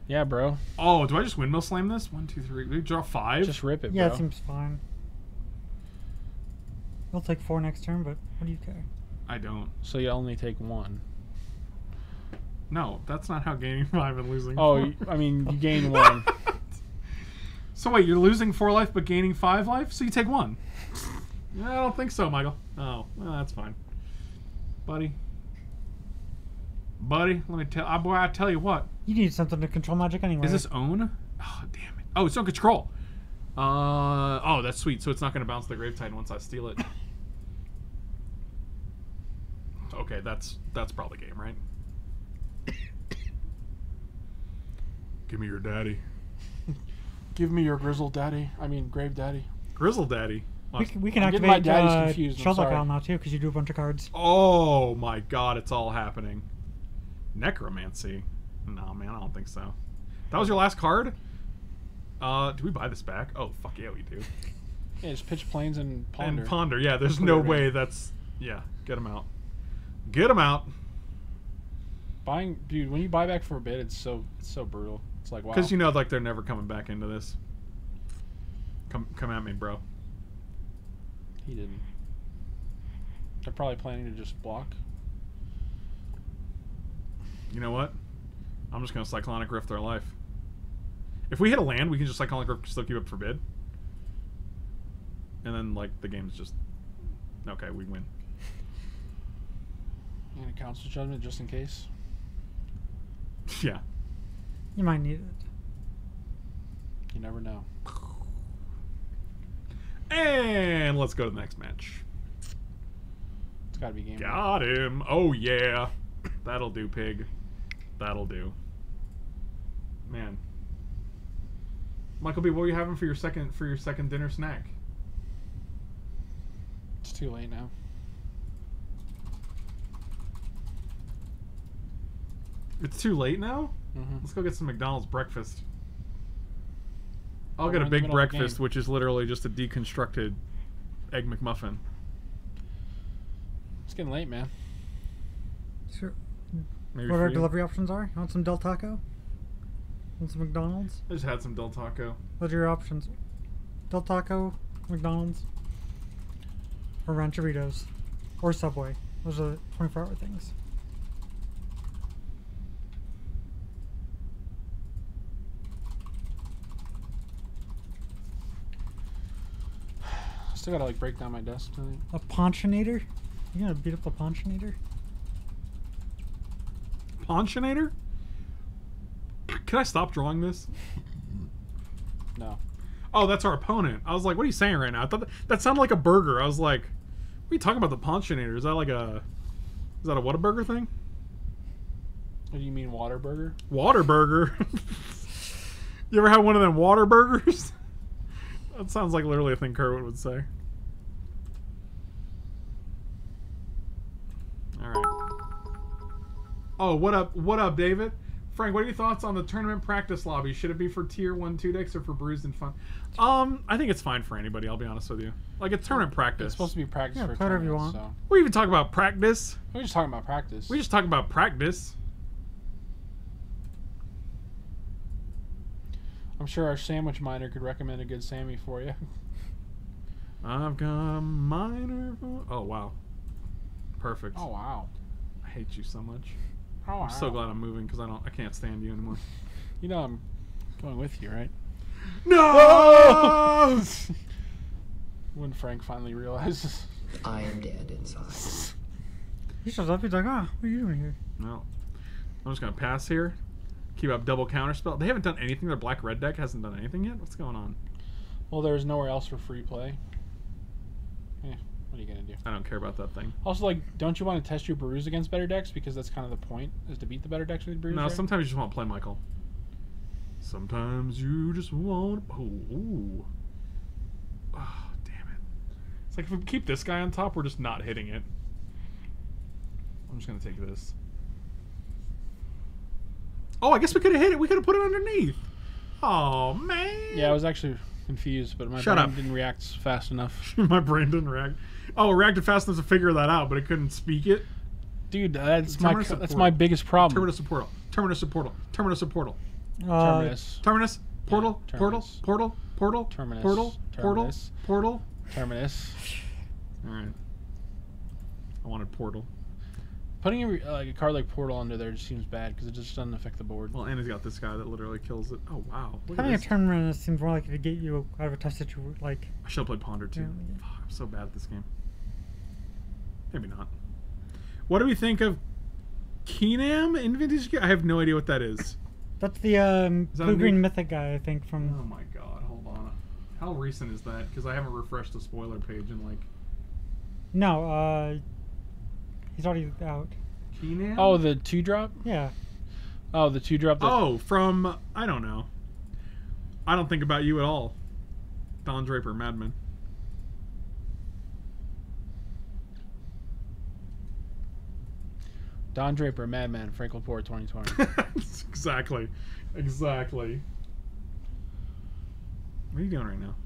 Yeah, bro. Oh, do I just windmill slam this? One, two, three. We draw five? Just rip it, bro. Yeah, it seems fine. We'll take four next turn, but what do you care? I don't. So you only take one. No, that's not how gaining five and losing oh, four. Oh, I mean, you gain one. So wait, you're losing four life but gaining five life? So you take one. I don't think so, Michael. Oh, well, that's fine. Buddy. Buddy, let me tell... I, boy, I tell you what. You need something to control magic anyway. Is this own? Oh, damn it. Oh, it's on control. Uh, oh, that's sweet. So it's not going to bounce the Gravetide once I steal it. Okay, that's that's probably game, right? Give me your daddy. Give me your Grizzle Daddy. I mean, Grave Daddy. Grizzle Daddy. We can, we can activate my daddy's uh, confused. Shellshock now too, because you do a bunch of cards. Oh my God, it's all happening. Necromancy. No, man, I don't think so. That was your last card? Uh, do we buy this back? Oh, fuck yeah, we do. Yeah, just pitch planes and ponder. And ponder, yeah. There's no way that's... Yeah, get them out. Get them out. Buying... Dude, when you buy back Forbid, it's so it's so brutal. It's like, wow. Because you know, like, they're never coming back into this. Come, come at me, bro. He didn't. They're probably planning to just block. You know what? I'm just going to Cyclonic Rift their life. If we hit a land, we can just Cyclonic Rift still keep up Forbid. And then, like, the game's just... Okay, we win. And a Council Judgment just in case? Yeah. You might need it. You never know. And let's go to the next match. It's gotta be game. Got right? him. Oh, yeah. That'll do, pig. That'll do. Man. Michael B, what are you having for your second for your second dinner snack? It's too late now. It's too late now? Mm-hmm. Let's go get some McDonald's breakfast. I'll We're get a big breakfast, which is literally just a deconstructed Egg McMuffin. It's getting late, man. Sure. Maybe what our delivery options are? You want some Del Taco? And some McDonald's? I just had some Del Taco. What are your options? Del Taco, McDonald's, or Rancheritos, or Subway. Those are twenty-four hour things. I still gotta like break down my desk tonight. A Ponchinator? You gonna beat up the Ponchinator? Ponchinator? Can I stop drawing this? No. Oh, that's our opponent. I was like, what are you saying right now? I thought that, that sounded like a burger. I was like, what are you talking about, the Ponchinator? Is that like a... Is that a Whataburger thing? What do you mean, Waterburger? Waterburger? You ever had one of them Waterburgers? That sounds like literally a thing Kerwin would say. Alright. Oh, what up, what up, David? Frank, what are your thoughts on the tournament practice lobby? Should it be for tier one two decks or for bruised and fun? Um, I think it's fine for anybody, I'll be honest with you. Like, it's tournament practice. It's supposed to be practice, yeah, for whatever you want. So. We even talk about practice. We're just talking about practice. We just talking about practice. I'm sure our sandwich miner could recommend a good Sammy for you. I've got miner. Oh, wow. Perfect. Oh, wow. I hate you so much. Oh, I'm wow. so glad I'm moving because I don't. I can't stand you anymore. You know I'm going with you, right? No. When Frank finally realizes, I am dead inside. He shows up. He's like, "Ah, what are you doing here?" No, I'm just gonna pass here. Keep up double counterspell. They haven't done anything. Their black red deck hasn't done anything yet. What's going on? Well, there's nowhere else for free play. Eh. What are you gonna do? I don't care about that thing. Also, like, don't you want to test your brews against better decks? Because that's kind of the point, is to beat the better decks with brews. No, right? Sometimes you just want to play Michael. Sometimes you just want. Oh, ooh. Oh, damn it! It's like if we keep this guy on top, we're just not hitting it. I'm just gonna take this. Oh, I guess we could have hit it. We could have put it underneath. Oh man. Yeah, I was actually confused, but my Shut brain up. didn't react fast enough. My brain didn't react. Oh, it reacted fast enough to figure that out, but it couldn't speak it. Dude, that's Terminus my that's my biggest problem. Terminus portal. Terminus portal. Terminus portal. Uh, Terminus. Terminus portal. Yeah, Terminus. Portal. Portal. Portal. Terminus. Portal. Terminus. Portal. Portal. Terminus. All right. I wanted portal. Putting a, uh, like a card like Portal under there just seems bad because it just doesn't affect the board. Well, and he's got this guy that literally kills it. Oh, wow. Having a turn seems more likely to get you out of a tough situation. Like, I should have played Ponder, too. Yeah, yeah. Oh, I'm so bad at this game. Maybe not. What do we think of Keenam in Vintage? I have no idea what that is. That's the um, that blue-green mythic guy, I think. From. Oh, my God. Hold on. How recent is that? Because I haven't refreshed the spoiler page in, like... No, uh... he's already out. Keenam? Oh, the two drop? Yeah. Oh, the two drop. That oh, from, I don't know. I don't think about you at all. Don Draper, Mad Men. Don Draper, Mad Men, Frank Lepore, twenty twenty. Exactly. Exactly. What are you doing right now?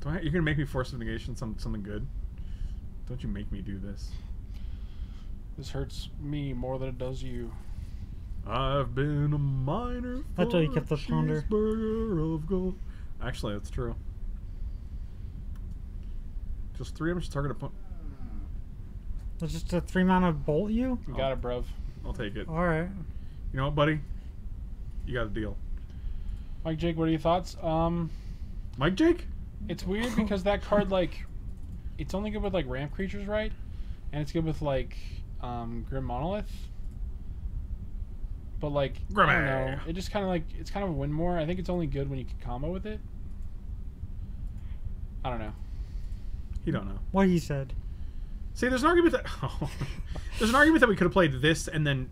Do I, you're going to make me force of negation some, something good? Don't you make me do this. This hurts me more than it does you. I've been a miner for that's why you kept the Ponder. Of gold. Actually, that's true. Just three damage to target opponent. That's just a three mana bolt you? You oh. got it, bruv. I'll take it. Alright. You know what, buddy? You got a deal. Mike Jake, what are your thoughts? Um, Mike Jake? It's weird because that card, like, it's only good with, like, ramp creatures, right? And it's good with, like... Um, Grim Monolith, but like Grimmy. I don't know. It just kind of like it's kind of a win more. I think it's only good when you can combo with it. I don't know. You don't know what he said. See, there's an argument that oh, there's an argument that we could have played this and then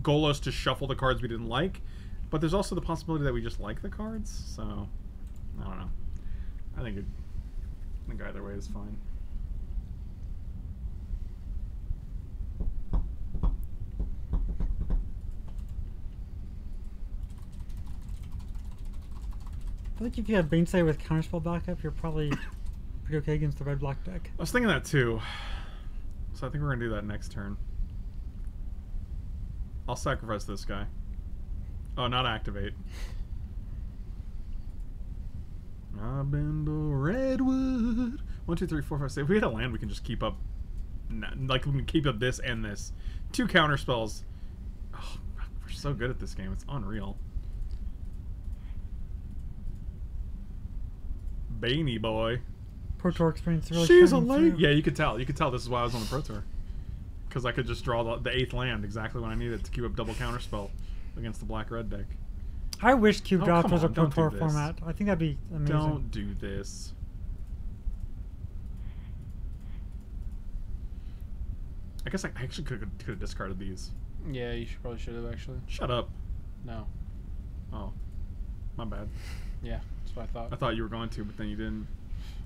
Golos to shuffle the cards we didn't like, but there's also the possibility that we just like the cards. So I don't know. I think it, I think either way is fine. I think if you have Baneslayer with Counterspell backup, you're probably pretty okay against the red block deck. I was thinking that too. So I think we're going to do that next turn. I'll sacrifice this guy. Oh, not activate. I've been to Redwood. One, two, three, four, five, six. If we hit a land, we can just keep up. Like, we can keep up this and this. Two counterspells. Oh, we're so good at this game. It's unreal. Baney boy. Pro Tour experience. Really she's a lady. Yeah, you could tell. You could tell this is why I was on the Pro Tour. Because I could just draw the, the eighth land exactly when I needed to queue up double counterspell against the black red deck. I wish cube oh, draft was a Pro Tour format. I think that'd be amazing. Don't do this. I guess I actually could have discarded these. Yeah, you should, probably should have actually. Shut up. No. Oh. My bad. Yeah. I thought. I thought you were going to, but then you didn't.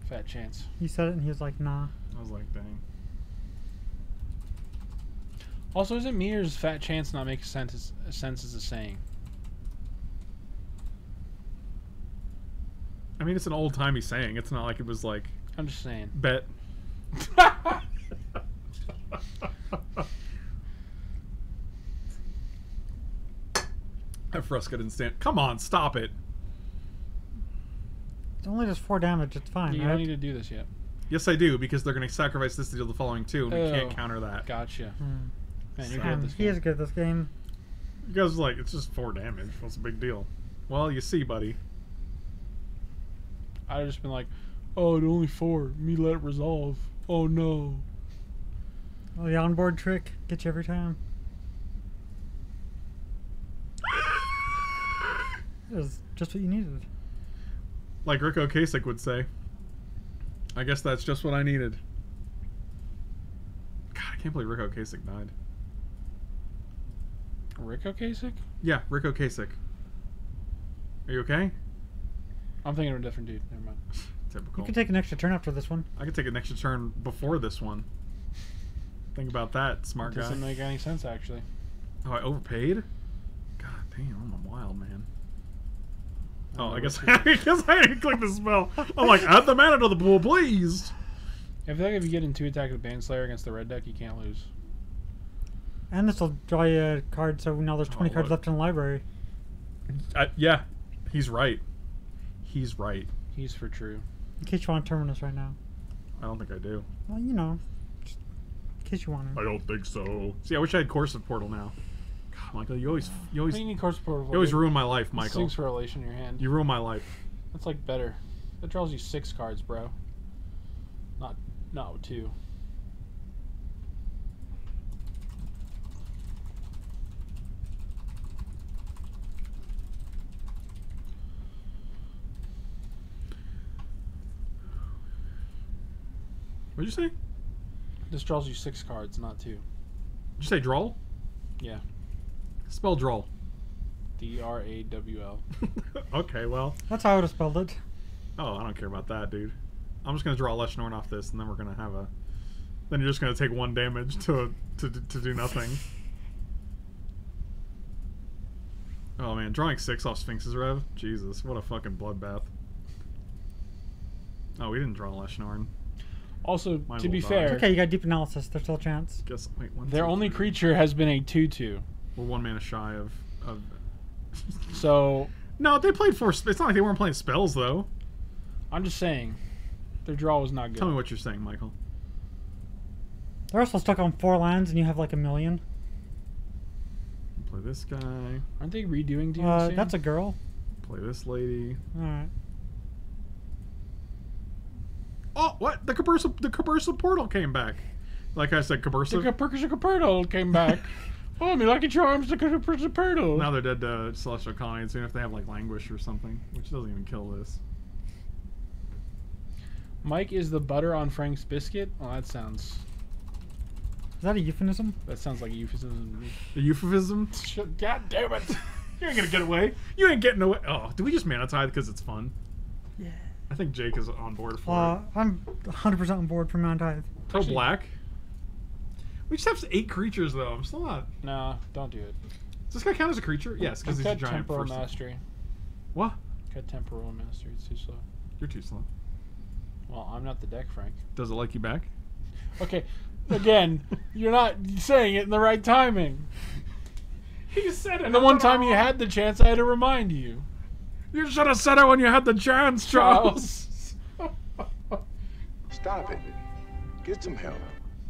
Fat chance. He said it and he was like, nah. I was like, dang. Also, is it me or does fat chance not make sense as a, sense as a saying? I mean, it's an old-timey saying. It's not like it was like... I'm just saying. Bet. That Fresca didn't stand... Come on, stop it. It's only just four damage. It's fine, You right? don't need to do this yet. Yes, I do, because they're going to sacrifice this to deal the following two, and oh, we can't counter that. Gotcha. Mm. Man, you're good at this game. He is good at this game. You guys are like, it's just four damage. What's the big deal? Well, you see, buddy. I've just been like, oh, it's only four. Me let it resolve. Oh, no. Well, the onboard trick gets you every time. It was just what you needed. Like Rick Ocasek would say. I guess that's just what I needed. God, I can't believe Rick Ocasek died. Rick Ocasek? Yeah, Rick Ocasek. Are you okay? I'm thinking of a different dude. Never mind. Typical. You could take an extra turn after this one. I could take an extra turn before this one. Think about that, smart guy. Doesn't make any sense, actually. Oh, I overpaid? God damn, I'm a wild man. Oh, I guess, I guess I didn't click the spell. I'm like, add the mana to the pool, please. I feel like if you get in two attack of Baneslayer against the red deck, you can't lose. And this will draw you a card, so now there's twenty oh, cards look. left in the library. I, yeah, he's right. He's right. He's for true. In case you want Terminus right now. I don't think I do. Well, you know. Just in case you want him. I don't think so. See, I wish I had Course of Portal now. Michael, you always, you always, you, need you always ruin my life, Michael. Six for elation in your hand. You ruin my life. That's like better. That draws you six cards, bro. Not, not two. What'd you say? This draws you six cards, not two. Did you say draw? Yeah. Spell drawl. D R A W L. Okay, well. That's how I would have spelled it. Oh, I don't care about that, dude. I'm just going to draw a Leshnorn off this, and then we're going to have a... Then you're just going to take one damage to, to, to do nothing. Oh, man. Drawing six off Sphinx's Rev? Jesus, what a fucking bloodbath. Oh, we didn't draw a Leshnorn. Also, Mine to be die. fair... It's okay, you got deep analysis. There's still a chance. Guess, wait, one, Their two, only three. creature has been a two two. We're one mana shy of... of so... No, they played four... It's not like they weren't playing spells, though. I'm just saying. Their draw was not good. Tell me what you're saying, Michael. They're also stuck on four lands, and you have like a million. Play this guy. Aren't they redoing D M C? Uh, that's a girl. Play this lady. Alright. Oh, what? The Cabursa, the Cabursa Portal came back. Like I said, Cabursa... The Cabursa Portal came back. Oh, me lucky charms, the Cabursa Portal. Now they're dead to Celestial Colony, so you know if they have, like, Languish or something, which doesn't even kill this. Mike is the butter on Frank's biscuit? Well, that sounds... Is that a euphemism? That sounds like a euphemism to me. A euphemism? God damn it. You ain't gonna get away. You ain't getting away. Oh, do we just manatide because it's fun? Yeah. I think Jake is on board for uh, it. I'm one hundred percent on board for Mount Tithe. Pro Actually, Black? We just have eight creatures, though. I'm still not... Nah, don't do it. Does this guy count as a creature? Yes, because he's a giant. Temporal Mastery. Thing. What? Cut Temporal Mastery. It's too slow. You're too slow. Well, I'm not the deck, Frank. Does it like you back? Okay. Again, you're not saying it in the right timing. He said it. And the one time you had the chance, I had to remind you. You should have said it when you had the chance, Charles. Stop it. Get some help.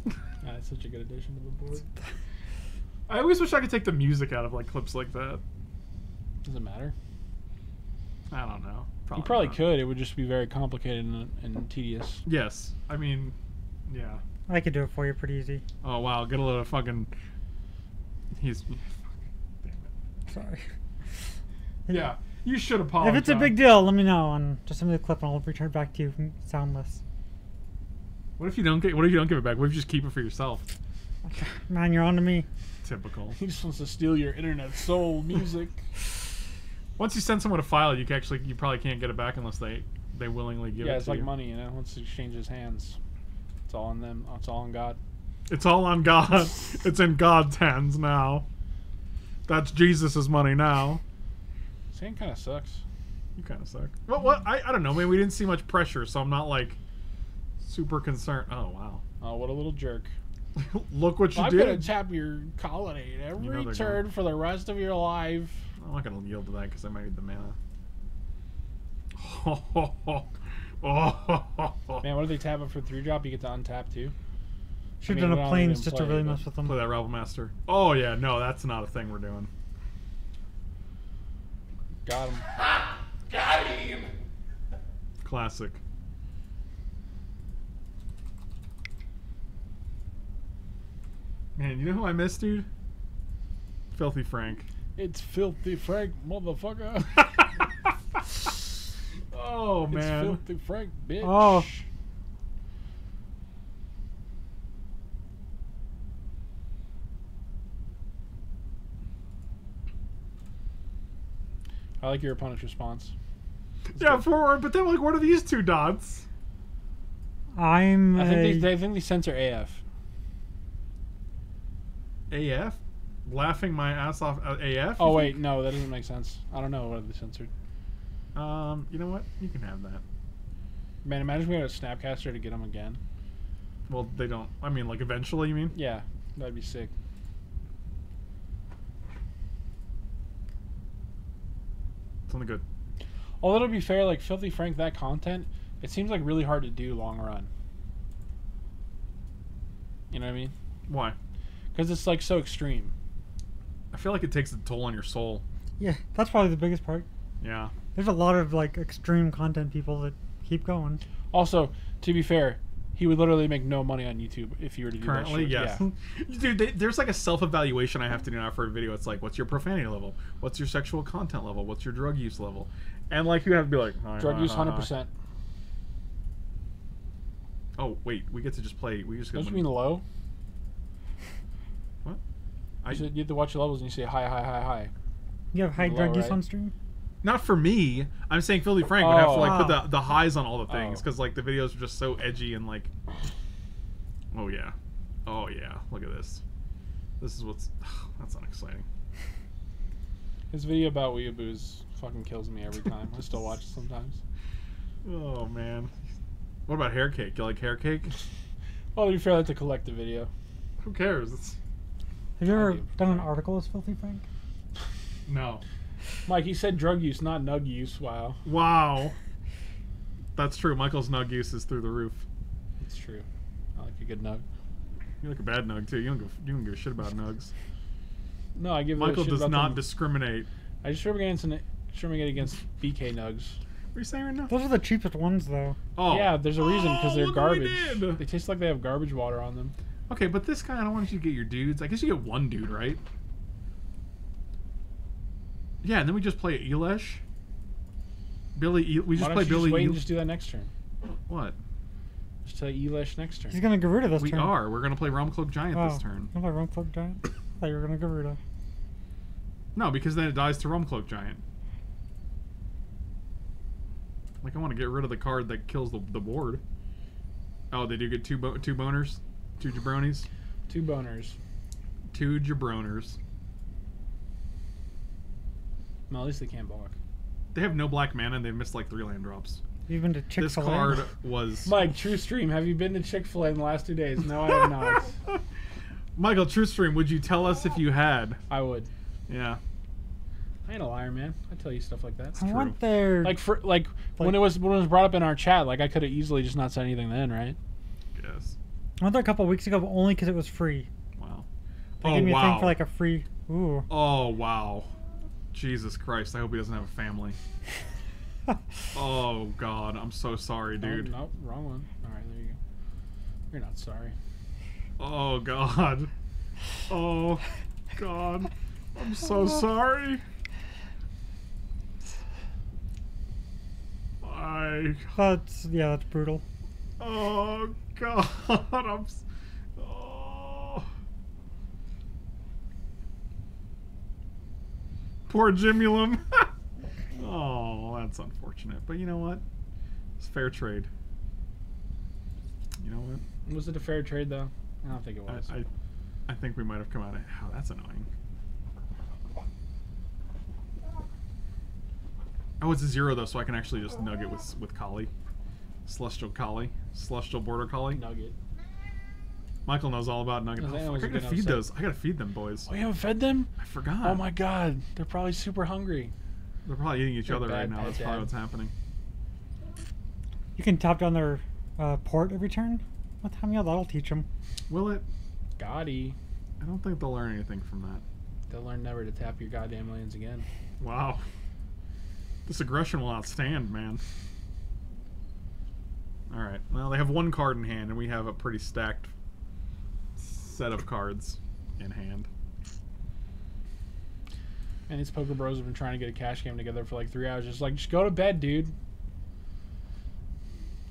Ah, that's such a good addition to the board. I always wish I could take the music out of like clips like that. Does it matter? I don't know. Probably you probably not. could. It would just be very complicated and, and tedious. Yes. I mean, yeah. I could do it for you pretty easy. Oh, wow. Get a little fucking... He's... Damn it. Sorry. Yeah. You should apologize. If it's a big deal, let me know on just send me the clip and I'll return back to you soundless. What if you don't get what if you don't give it back? What if you just keep it for yourself? Man, you're on to me. Typical. He just wants to steal your internet soul music. Once you send someone a file, you can actually you probably can't get it back unless they they willingly give yeah, it to you. Yeah, it's like money, you know. Once it exchanges hands, it's all on them. It's all on God. It's all on God. It's in God's hands now. That's Jesus's money now. This hand kind of sucks. You kind of suck. Well, what? I, I don't know. I mean, we didn't see much pressure, so I'm not, like, super concerned. Oh, wow. Oh, what a little jerk. Look what you well, did. I'm going to tap your colonnade every you know turn gonna... for the rest of your life. I'm not going to yield to that because I might need the mana. Oh, oh, oh. Oh, oh, oh. Man, what do they tap up for three drop? You get to untap, too. Should have I mean, done a planes just play, to really mess with them. Play that Rabble Master. Oh, yeah. No, that's not a thing we're doing. Got him. Got him! Classic. Man, you know who I miss, dude? Filthy Frank. It's Filthy Frank, motherfucker. Oh, it's man. Filthy Frank, bitch. Oh. I like your opponent's response. That's yeah, good. Forward, but then, like, what are these two dots? I'm. I a... think they, they think they censor A F. A F? Laughing my ass off at A F? Oh, wait, think? No, that doesn't make sense. I don't know what they censored. Um, you know what? You can have that. Man, imagine we had a Snapcaster to get them again. Well, they don't. I mean, like, eventually, you mean? Yeah, that'd be sick. Something good. Although to be fair, like Filthy Frank, that content, it seems like really hard to do long run. You know what I mean? Why? Because it's like so extreme. I feel like it takes a toll on your soul. Yeah, that's probably the biggest part. Yeah. There's a lot of like extreme content people that keep going. Also, to be fair, he would literally make no money on YouTube if you were to do currently, that shit. Yes. Yeah. Dude, they, there's like a self-evaluation I have to do now for a video. It's like, what's your profanity level? What's your sexual content level? What's your drug use level? And like, you have to be like, hi, drug hi, use hi, one hundred percent. Hi. Oh, wait. We get to just play. We just. Don't you mean low? What? I you have to watch your levels and you say hi, hi, hi, hi. You have high drug low, use right? on stream? Not for me. I'm saying Filthy Frank oh, would have to like wow. put the, the highs on all the things because oh. like the videos are just so edgy and like. Oh yeah, oh yeah. Look at this. This is what's. Oh, that's unexciting. His video about weeaboos fucking kills me every time. I still watch it sometimes. Oh man. What about hair cake? You like hair cake? Well, to be fair, I like to collect the video. Who cares? It's... Have you ever done an article as Filthy Frank? No. Mike, he said drug use, not nug use. Wow. Wow. That's true. Michael's nug use is through the roof. It's true. I like a good nug. You like a bad nug, too. You don't give, you don't give a shit about nugs. No, I give Michael a shit does about not them. discriminate. I just remember it against B K nugs. What are you saying right now? Those are the cheapest ones, though. Oh. Yeah, there's a reason, because oh, they're garbage. They taste like they have garbage water on them. Okay, but this guy, I don't want you to get your dudes. I guess you get one dude, right? Yeah, and then we just play Elish. Billy, e we just Why don't play you Billy. Just wait and just do that next turn. What? Just play Elish next turn. He's gonna Garuda this we turn. We are. We're gonna play Realmcloaked Giant oh. this turn. Gonna play Realmcloaked Giant. I thought you were gonna Garuda. No, because then it dies to Realmcloaked Giant. Like I want to get rid of the card that kills the the board. Oh, they do get two bo two boners, two jabronis, two boners, two jabroners. No, at least they can't block. They have no black mana and they've missed like three land drops. You've been to Chick-fil-A? This card was... Mike, True Stream, have you been to Chick-fil-A in the last two days? No, I have not. Michael, True Stream, would you tell us if you had? I would. Yeah. I ain't a liar, man. I tell you stuff like that. It's I true. want their... Like, for, like, like when, it was, when it was brought up in our chat, like I could have easily just not said anything then, right? Yes. I went there a couple of weeks ago, but only because it was free. Wow. They oh, gave me wow. a thing for like a free... Ooh. Oh, wow. Jesus Christ, I hope he doesn't have a family. Oh, God, I'm so sorry, dude. Oh, nope, wrong one. All right, there you go. You're not sorry. Oh, God. Oh, God. I'm so sorry. I... That's, yeah, that's brutal. Oh, God, I'm... So poor Jimulum. Oh, that's unfortunate. But you know what? It's fair trade. You know what? Was it a fair trade though? I don't think it was. I, I, I think we might have come out of. Oh, that's annoying. Oh, it's a zero though, so I can actually just nug it with with collie, celestial collie, celestial border collie. Nugget. Michael knows all about nuggets. Oh, I gotta feed upset. those. I gotta feed them, boys. We haven't fed them? I forgot. Oh my god, they're probably super hungry. They're probably eating each they're other bad, right now. That's dad. probably what's happening. You can top down their uh, port every turn. What time y'all? That'll teach them. Will it? Gotti. I don't think they'll learn anything from that. They'll learn never to tap your goddamn lands again. Wow. This aggression will outstand, man. All right. Well, they have one card in hand, and we have a pretty stacked set of cards in hand. And these poker bros have been trying to get a cash game together for like three hours. Just like, just go to bed, dude.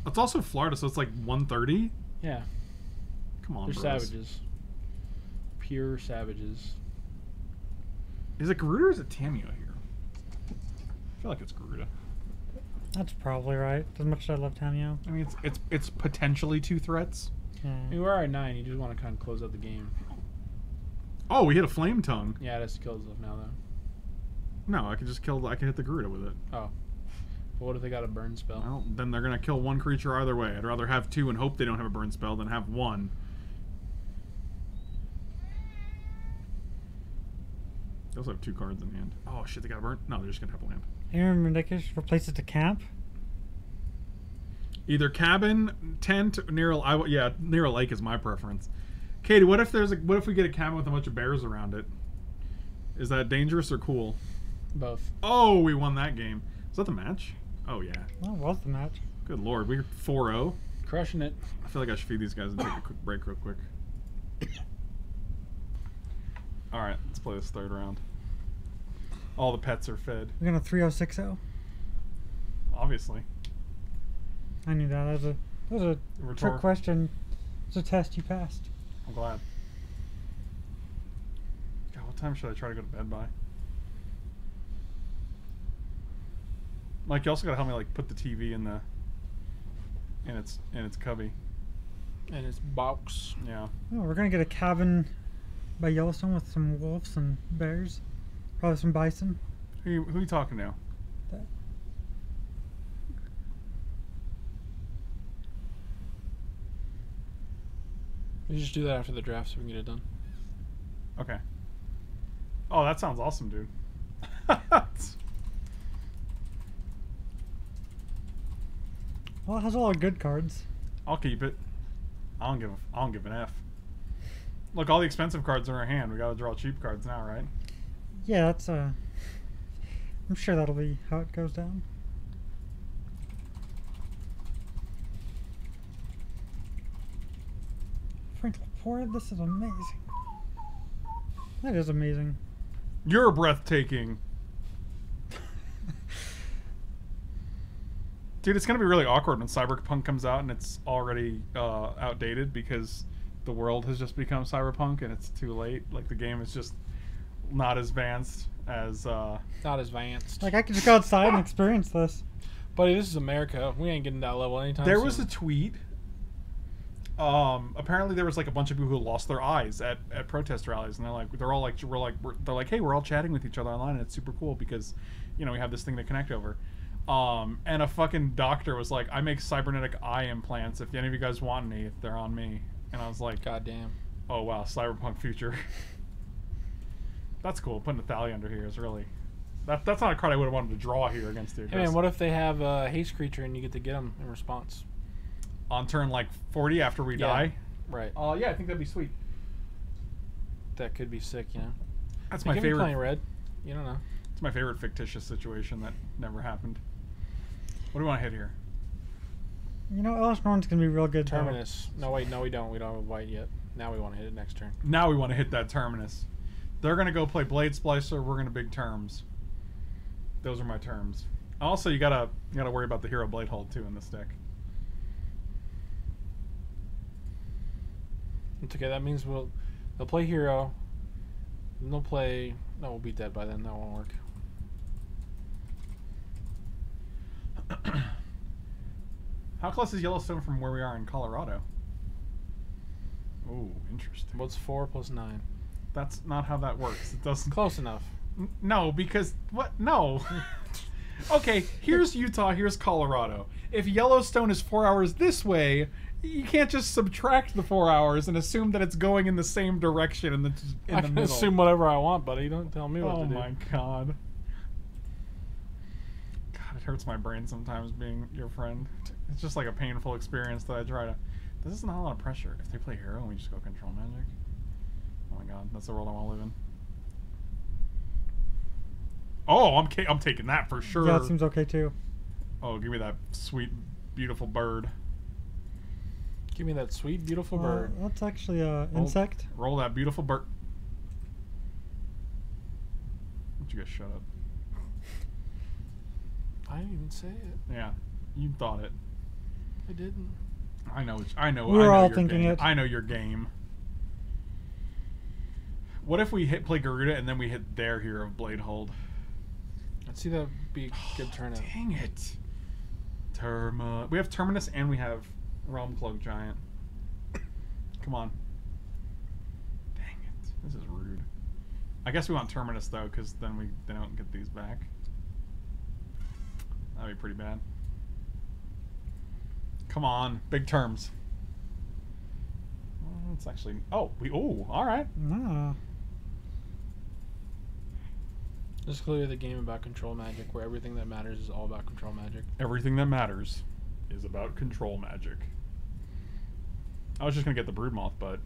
It's also Florida, so it's like one thirty. Yeah. Come on, They're bros. savages. Pure savages. Is it Garuda or is it Tamiyo here? I feel like it's Garuda. That's probably right. As much as I love Tamiyo. I mean, it's it's it's potentially two threats. Yeah. I mean, we're at nine. You just want to kind of close out the game. Oh, we hit a flame tongue. Yeah, that's kills up now though. No, I could just kill. I could hit the Garuda with it. Oh. But what if they got a burn spell? Well, then they're gonna kill one creature either way. I'd rather have two and hope they don't have a burn spell than have one. They also have two cards in hand. Oh shit, they got a burn? No, they're just gonna have a land. Aaron Mendekish replaces the camp. Either cabin, tent, near a I, yeah, near a lake is my preference. Katie, what if there's a, what if we get a cabin with a bunch of bears around it? Is that dangerous or cool? Both. Oh, we won that game. Is that the match? Oh yeah. That was the match. Good lord, we're four oh. Crushing it. I feel like I should feed these guys and take a quick break real quick. Alright, let's play this third round. All the pets are fed. We're gonna three oh six oh? Obviously. I knew that. That was a, that was a trick tall. question. It's a test you passed. I'm glad. God, what time should I try to go to bed by? Mike, you also gotta help me like put the T V in the in its in its cubby. In its box. Yeah. Oh, we're gonna get a cabin by Yellowstone with some wolves and bears. Probably some bison. Who you, who are you talking to? That. We just do that after the draft so we can get it done. Okay. Oh, that sounds awesome, dude. Well, it has a lot of good cards. I'll keep it. I don't give a, I don't give an F. Look, all the expensive cards are in our hand. We gotta draw cheap cards now, right? Yeah, that's uh I'm sure that'll be how it goes down. Frank Laporte, this is amazing. That is amazing. You're breathtaking. Dude, it's going to be really awkward when Cyberpunk comes out and it's already uh, outdated because the world has just become Cyberpunk and it's too late. Like, the game is just not as advanced as... Uh, not as advanced. Like, I could just go outside and experience this. Buddy, this is America. We ain't getting that level anytime soon. There was a tweet. Um, apparently there was, like, a bunch of people who lost their eyes at, at protest rallies. And they're like, they're all like, we're like, we're, they're like, hey, we're all chatting with each other online and it's super cool because, you know, we have this thing to connect over. Um, and a fucking doctor was like, I make cybernetic eye implants. If any of you guys want any, they're on me. And I was like, god damn. Oh, wow. Cyberpunk future. That's cool. Putting a Thalia under here is really... That, that's not a card I would have wanted to draw here against you. Hey, man, what if they have a haste creature and you get to get them in response? On turn, like, forty after we yeah. die? Right. Oh, uh, yeah, I think that'd be sweet. That could be sick, you know? That's they my favorite. Playing red. You don't know. It's my favorite fictitious situation that never happened. What do we want to hit here? You know, Ellis Norton's going to be real good. Terminus. Though. No, wait. No, we don't. We don't have white yet. Now we want to hit it next turn. Now we want to hit that Terminus. They're going to go play Blade Splicer. We're going to big terms. Those are my terms. Also, you got to you got to worry about the Hero Blade Hold, too, in this deck. It's okay. That means we'll they'll play Hero. And they'll play... No, we'll be dead by then. That won't work. How close is Yellowstone from where we are in Colorado? Oh, interesting. What's four plus nine? That's not how that works. It doesn't. Close enough. N no, because what? No. Okay, here's Utah. Here's Colorado. If Yellowstone is four hours this way, you can't just subtract the four hours and assume that it's going in the same direction in the in I the can middle. Assume whatever I want, buddy. Don't tell me what oh to do. Oh my god. God, it hurts my brain sometimes being your friend. It's just like a painful experience that I try to. This is not a lot of pressure. If they play hero and we just go control magic. Oh my god, that's the world I want to live in. Oh, I'm I'm taking that for sure. Yeah, that seems okay too. Oh, give me that sweet, beautiful bird. Give me that sweet, beautiful uh, bird. That's actually an roll, insect. Roll that beautiful bird. Why don't you guys shut up? I didn't even say it. Yeah, you thought it. I didn't. I know. I know. We were I know all thinking game. it. I know your game. What if we hit play Garuda and then we hit their hero of Bladehold? I'd see that be a good turnout. Oh, dang it! Terma. We have Terminus and we have Realm Cloak Giant. Come on. Dang it! This is rude. I guess we want Terminus though, because then we they don't get these back. That'd be pretty bad. Come on, big terms. It's actually. Oh, we. Oh, all right. Nah. This is clearly the game about control magic, where everything that matters is all about control magic. Everything that matters is about control magic. I was just gonna get the brood moth, but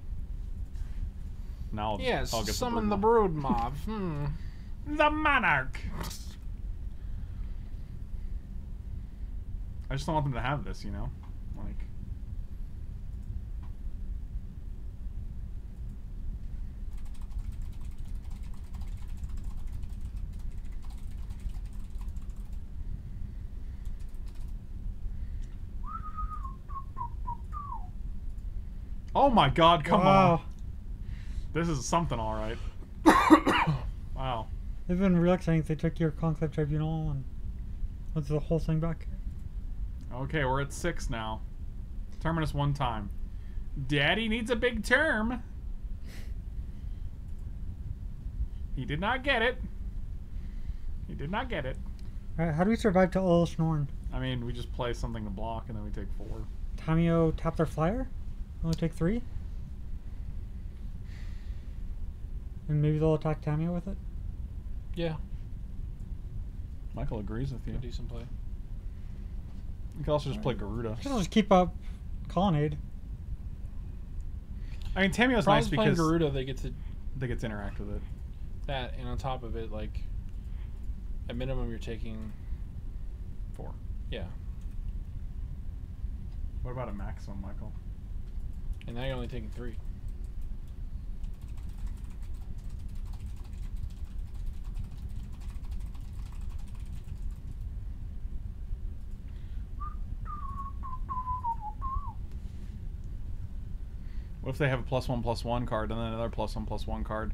now I'll, yes, I'll get summon the brood moth. The brood moth. Hmm. The monarch. I just don't want them to have this, you know. Like. Oh my god, come wow. on. This is something alright. Wow. They've been real exciting if they took your Conclave Tribunal and went through the whole thing back. Okay, we're at six now. Terminus one time. Daddy needs a big term. He did not get it. He did not get it. Alright, how do we survive to Ullsnorn? I mean, we just play something to block and then we take four. Tamiyo tapped their flyer? Only take three? And maybe they'll attack Tamiya with it? Yeah. Michael agrees with you. A decent play. You can also just play Garuda. You can just keep up Colonnade. I mean, Tamiyo's nice because... Garuda, they get to... They get to interact with it. That, and on top of it, like... At minimum, you're taking... Four. Yeah. What about a maximum, Michael? And now you're only taking three. What if they have a plus one plus one card and then another plus one plus one card,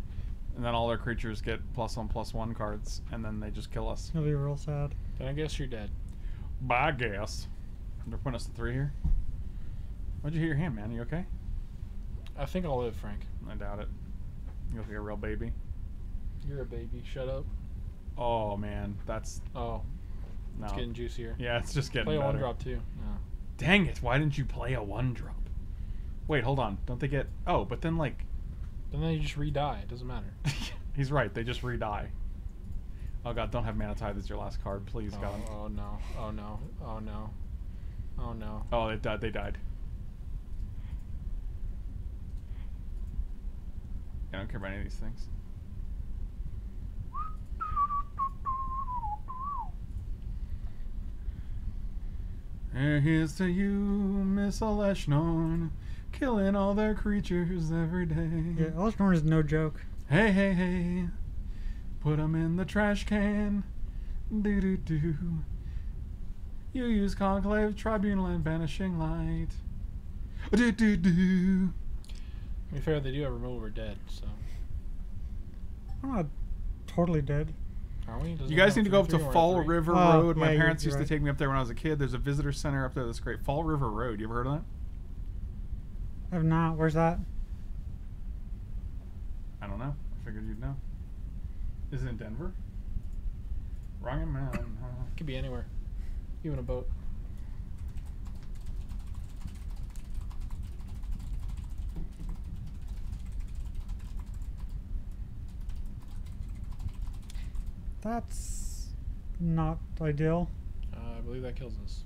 and then all their creatures get plus one plus one cards, and then they just kill us? It'll be real sad. Then I guess you're dead. By guess. They're putting us to three here. Why'd you hit your hand, man? Are you okay? I think I'll live, Frank. I doubt it. You look like a real baby. You're a baby. Shut up. Oh, man. That's... Oh. No. It's getting juicier. Yeah, it's just getting Play better. a one-drop, too. No. Dang it. Why didn't you play a one-drop? Wait, hold on. Don't they get... Oh, but then, like... Then they just re-die. It doesn't matter. He's right. They just re-die. Oh, God. Don't have Manatide. That's your last card. Please, oh, God. Oh, no. Oh, no. Oh, no. Oh, no. Oh, they died. They died. I don't care about any of these things. And here's to you, Miss Ullsnorn, killing all their creatures every day. Yeah, Ullsnorn is no joke. Hey, hey, hey, put them in the trash can. Do do do. You use Conclave, Tribunal, and Vanishing Light. Do do do. To be fair, they do have removal. We're dead, so. We're not totally dead. You guys need to go up to Fall River Road. My parents used to take me up there when I was a kid. There's a visitor center up there that's great. Fall River Road. You ever heard of that? I have not. Where's that? I don't know. I figured you'd know. Is it in Denver? Wrong man. Could be anywhere. You in a boat. That's not ideal. Uh, I believe that kills us.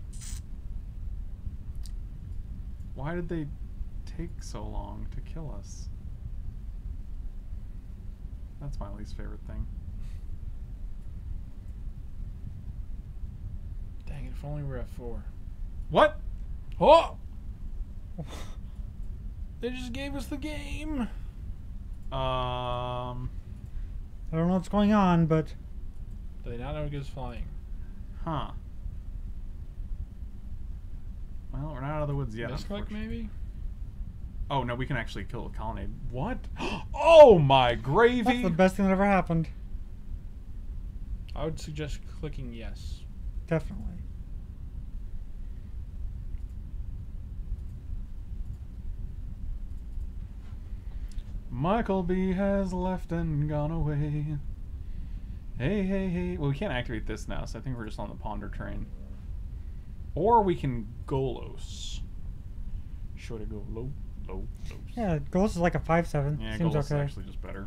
Why did they take so long to kill us? That's my least favorite thing. Dang it, if only we were at four. What? Oh! They just gave us the game. Um, I don't know what's going on, but... Do they not know it goes flying? Huh. Well, we're not out of the woods yet. Misclick, maybe? Oh, no, we can actually kill a colonnade. What? Oh, my gravy! That's the best thing that ever happened. I would suggest clicking yes. Definitely. Michael B. has left and gone away. Hey, hey, hey. Well, we can't activate this now, so I think we're just on the Ponder train. Or we can Golos. Should I go low, low, low? Yeah, Golos is like a five seven. Yeah, seems Golos okay. Is actually just better.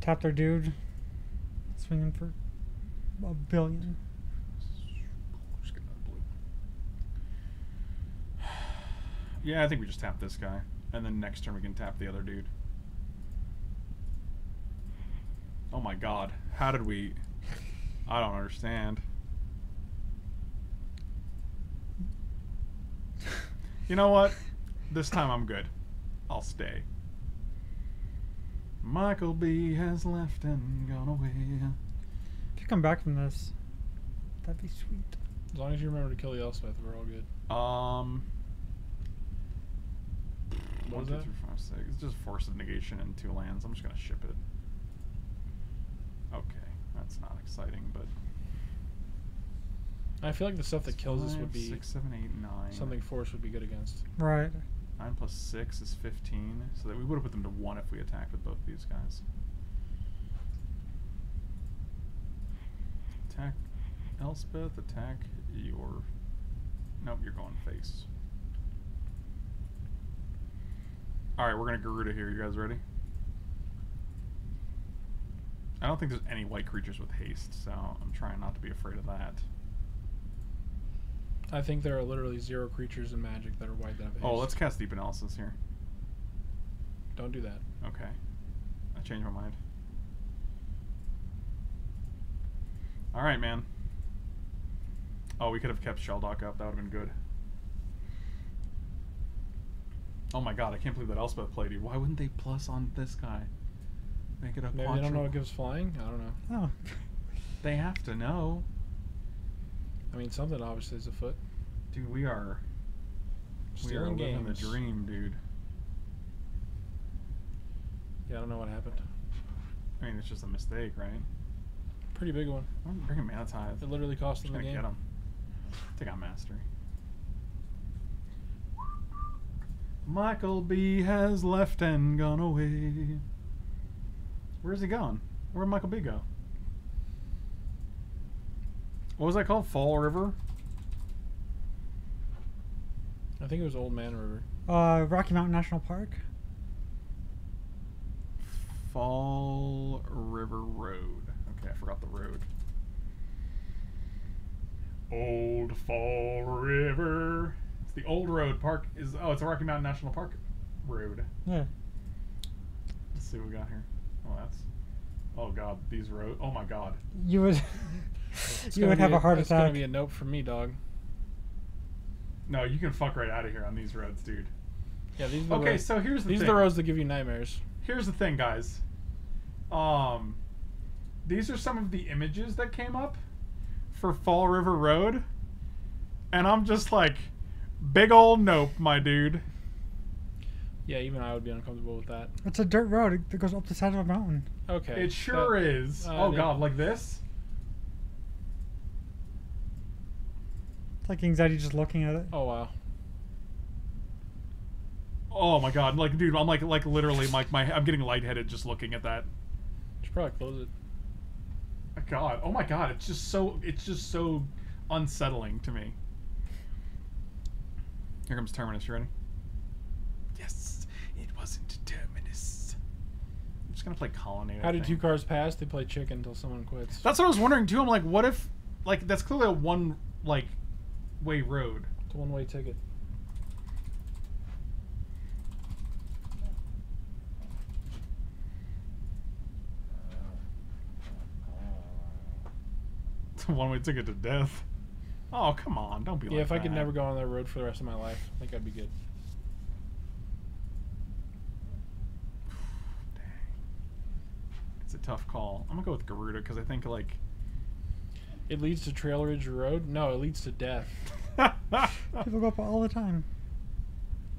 Tap their dude. Swinging for a billion. Just get another blue. Yeah, I think we just tap this guy. And then next turn we can tap the other dude. Oh my god. How did we... I don't understand. You know what? This time I'm good. I'll stay. Michael B. has left and gone away. If you come back from this, that'd be sweet. As long as you remember to kill the Elspeth, we're all good. Um... What One, two, three, five, six. It's just force of negation and two lands. I'm just gonna ship it. Okay, that's not exciting, but I feel like the stuff that kills five, us would be six, seven, eight, nine. Something force would be good against. Right. Nine plus six is fifteen, so that we would have put them to one if we attacked with both these guys. Attack, Elspeth. Attack your. Nope, you're going face. Alright, we're gonna Garuda here. You guys ready? I don't think there's any white creatures with haste, so I'm trying not to be afraid of that. I think there are literally zero creatures in Magic that are white that have haste. Oh, let's cast Deep Analysis here. Don't do that. Okay. I changed my mind. Alright, man. Oh, we could have kept Sheldock up. That would have been good. Oh my god, I can't believe that Elspeth played you. Why wouldn't they plus on this guy? Make it a Maybe quattro. They don't know what gives flying? I don't know. Oh. They have to know. I mean, something obviously is afoot. Dude, we are... Stealing we are living games. The dream, dude. Yeah, I don't know what happened. I mean, it's just a mistake, right? Pretty big one. I'm gonna bring a Mana Tithe. It literally cost them the game. Get him. Take out Mastery. Michael B. has left and gone away. Where's he gone? Where'd Michael B. go? What was that called? Fall River? I think it was Old Man River. Uh, Rocky Mountain National Park. Fall River Road. Okay, I forgot the road. Old Fall River... The old road park is... Oh, it's a Rocky Mountain National Park road. Yeah. Let's see what we got here. Oh, that's... Oh, God. These roads... Oh, my God. You would... you would have a heart attack. It's going to be a nope for me, dog. No, you can fuck right out of here on these roads, dude. Yeah, these are the okay, roads. so here's the these thing. These are the roads that give you nightmares. Here's the thing, guys. Um, These are some of the images that came up for Fall River Road. And I'm just like... Big ol' nope, my dude. Yeah, even I would be uncomfortable with that. It's a dirt road that goes up the side of a mountain. Okay. It sure that, is. Uh, oh, yeah. God, like this? It's like anxiety just looking at it. Oh, wow. Oh, my God. Like, dude, I'm like, like literally, like, my, I'm getting lightheaded just looking at that. Should probably close it. God. Oh, my God. It's just so, it's just so unsettling to me. Here comes Terminus. You ready? Yes, it wasn't Terminus. I'm just gonna play Colonnade. How do two cars pass? They play chicken until someone quits. That's what I was wondering too. I'm like, what if, like, that's clearly a one like way road. It's a one way ticket. It's a one way ticket to death. Oh, come on, don't be yeah, like that. Yeah, if I could never go on that road for the rest of my life, I think I'd be good. It's a tough call. I'm gonna go with Garuda because I think like it leads to Trail Ridge Road. No, it leads to death. People go up all the time.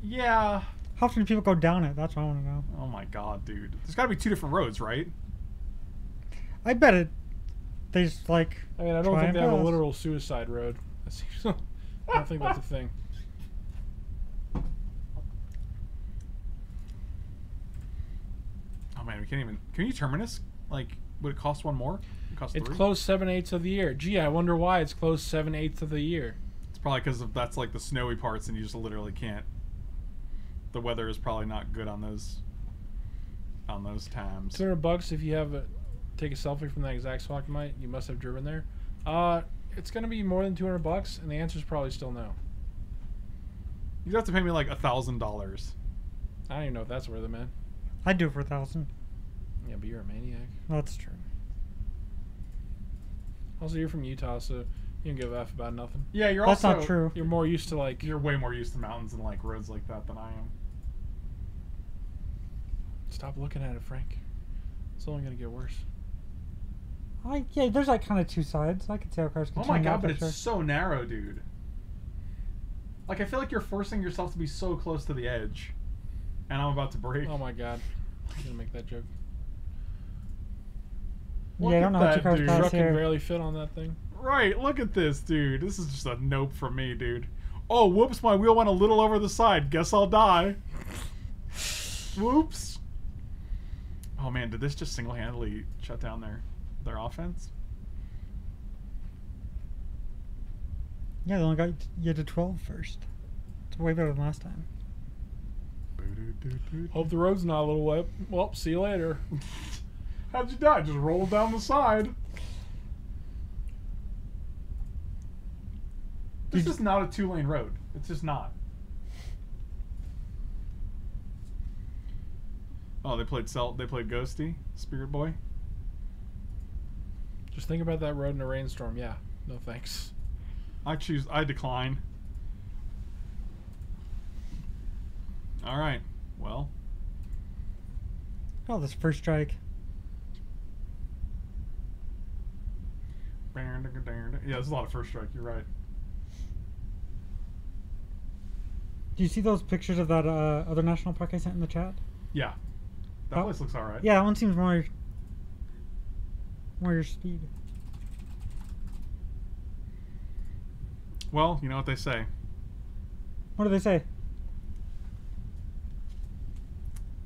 Yeah. How often do people go down it? That's what I want to know. Oh my God, dude! There's got to be two different roads, right? I bet it. They just like. I mean, I don't think they pass. have a literal suicide road. I don't think that's a thing. Man, we can't even. Can you Terminus? Like, would it cost one more? It cost it's closed seven eighths of the year. Gee, I wonder why it's closed seven eighths of the year. It's probably because of that's like the snowy parts, and you just literally can't. The weather is probably not good on those. On those times. Two hundred bucks if you have a, take a selfie from that exact spot. You might. You must have driven there. Uh, it's gonna be more than two hundred bucks, and the answer is probably still no. You'd have to pay me like a thousand dollars. I don't even know if that's worth it, man. I'd do it for a thousand. Yeah, but you're a maniac. That's true. Also, you're from Utah, so you don't give a F about nothing. Yeah, you're That's also... That's not true. You're more used to, like... You're way more used to mountains and, like, roads like that than I am. Stop looking at it, Frank. It's only going to get worse. I, yeah, there's, like, kind of two sides. I can see how cars can turn. Oh, my God, but it's sure. so narrow, dude. Like, I feel like you're forcing yourself to be so close to the edge. And I'm about to break. Oh, my God. I'm going to make that joke. Look yeah, I don't know how two cars pass here. Can barely fit on that thing. Right, look at this, dude. This is just a nope from me, dude. Oh, whoops, my wheel went a little over the side. Guess I'll die. Whoops. Oh, man, did this just single-handedly shut down their, their offense? Yeah, they only got you to twelve first. It's way better than last time. Hope the road's not a little wet. Well, see you later. How'd you die? Just rolled down the side. This is not a two-lane road. It's just not. Oh, they played Salt. They played Ghosty, Spirit Boy. Just think about that road in a rainstorm. Yeah. No thanks. I choose. I decline. All right. Well. Oh, this first strike. Yeah, there's a lot of first strike. You're right. Do you see those pictures of that uh, other national park I sent in the chat? Yeah. That, that place looks all right. Yeah, that one seems more, more your speed. Well, you know what they say. What do they say?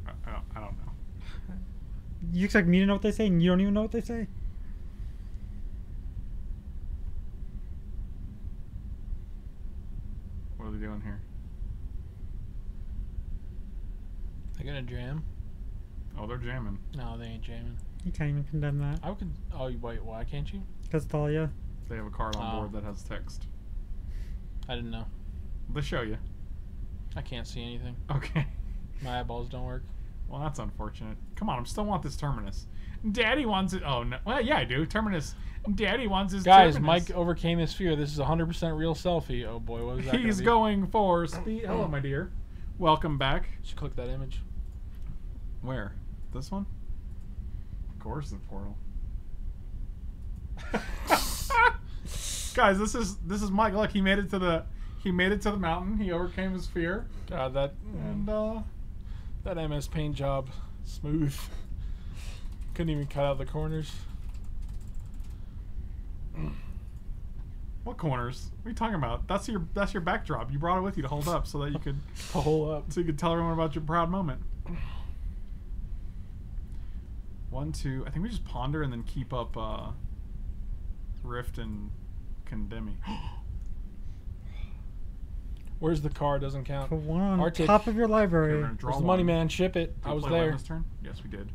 I don't know. You expect me to know what they say and you don't even know what they say? What are they doing here? They're gonna jam? Oh, they're jamming. No, they ain't jamming. You can't even condemn that. I could. Oh, wait, why can't you? Because it's all you. They have a card on oh. board that has text. I didn't know. They show you. I can't see anything. Okay. My eyeballs don't work. Well, that's unfortunate. Come on, I still want this Terminus. Daddy wants it. Oh, no. Well, yeah, I do. Terminus. Daddy wants his Guys, Terminus. Mike overcame his fear. This is a one hundred percent real selfie. Oh, boy. What was that? He's going for speed. Hello, my dear. Welcome back. Just click that image. Where? This one? Of course, the portal. Guys, this is this is Mike. Look, he made it to the he made it to the mountain. He overcame his fear. God, that and uh That M S Paint job, smooth. Couldn't even cut out the corners. What corners? What are you talking about? That's your that's your backdrop. You brought it with you to hold up so that you could to hold up. So you could tell everyone about your proud moment. One, two. I think we just ponder and then keep up uh, Rift and Condemning. Where's the car? Doesn't count. Put one on Arctic. Top of your library. Okay, Where's the money, man? Ship it. Did I was there. This turn? Yes, we did.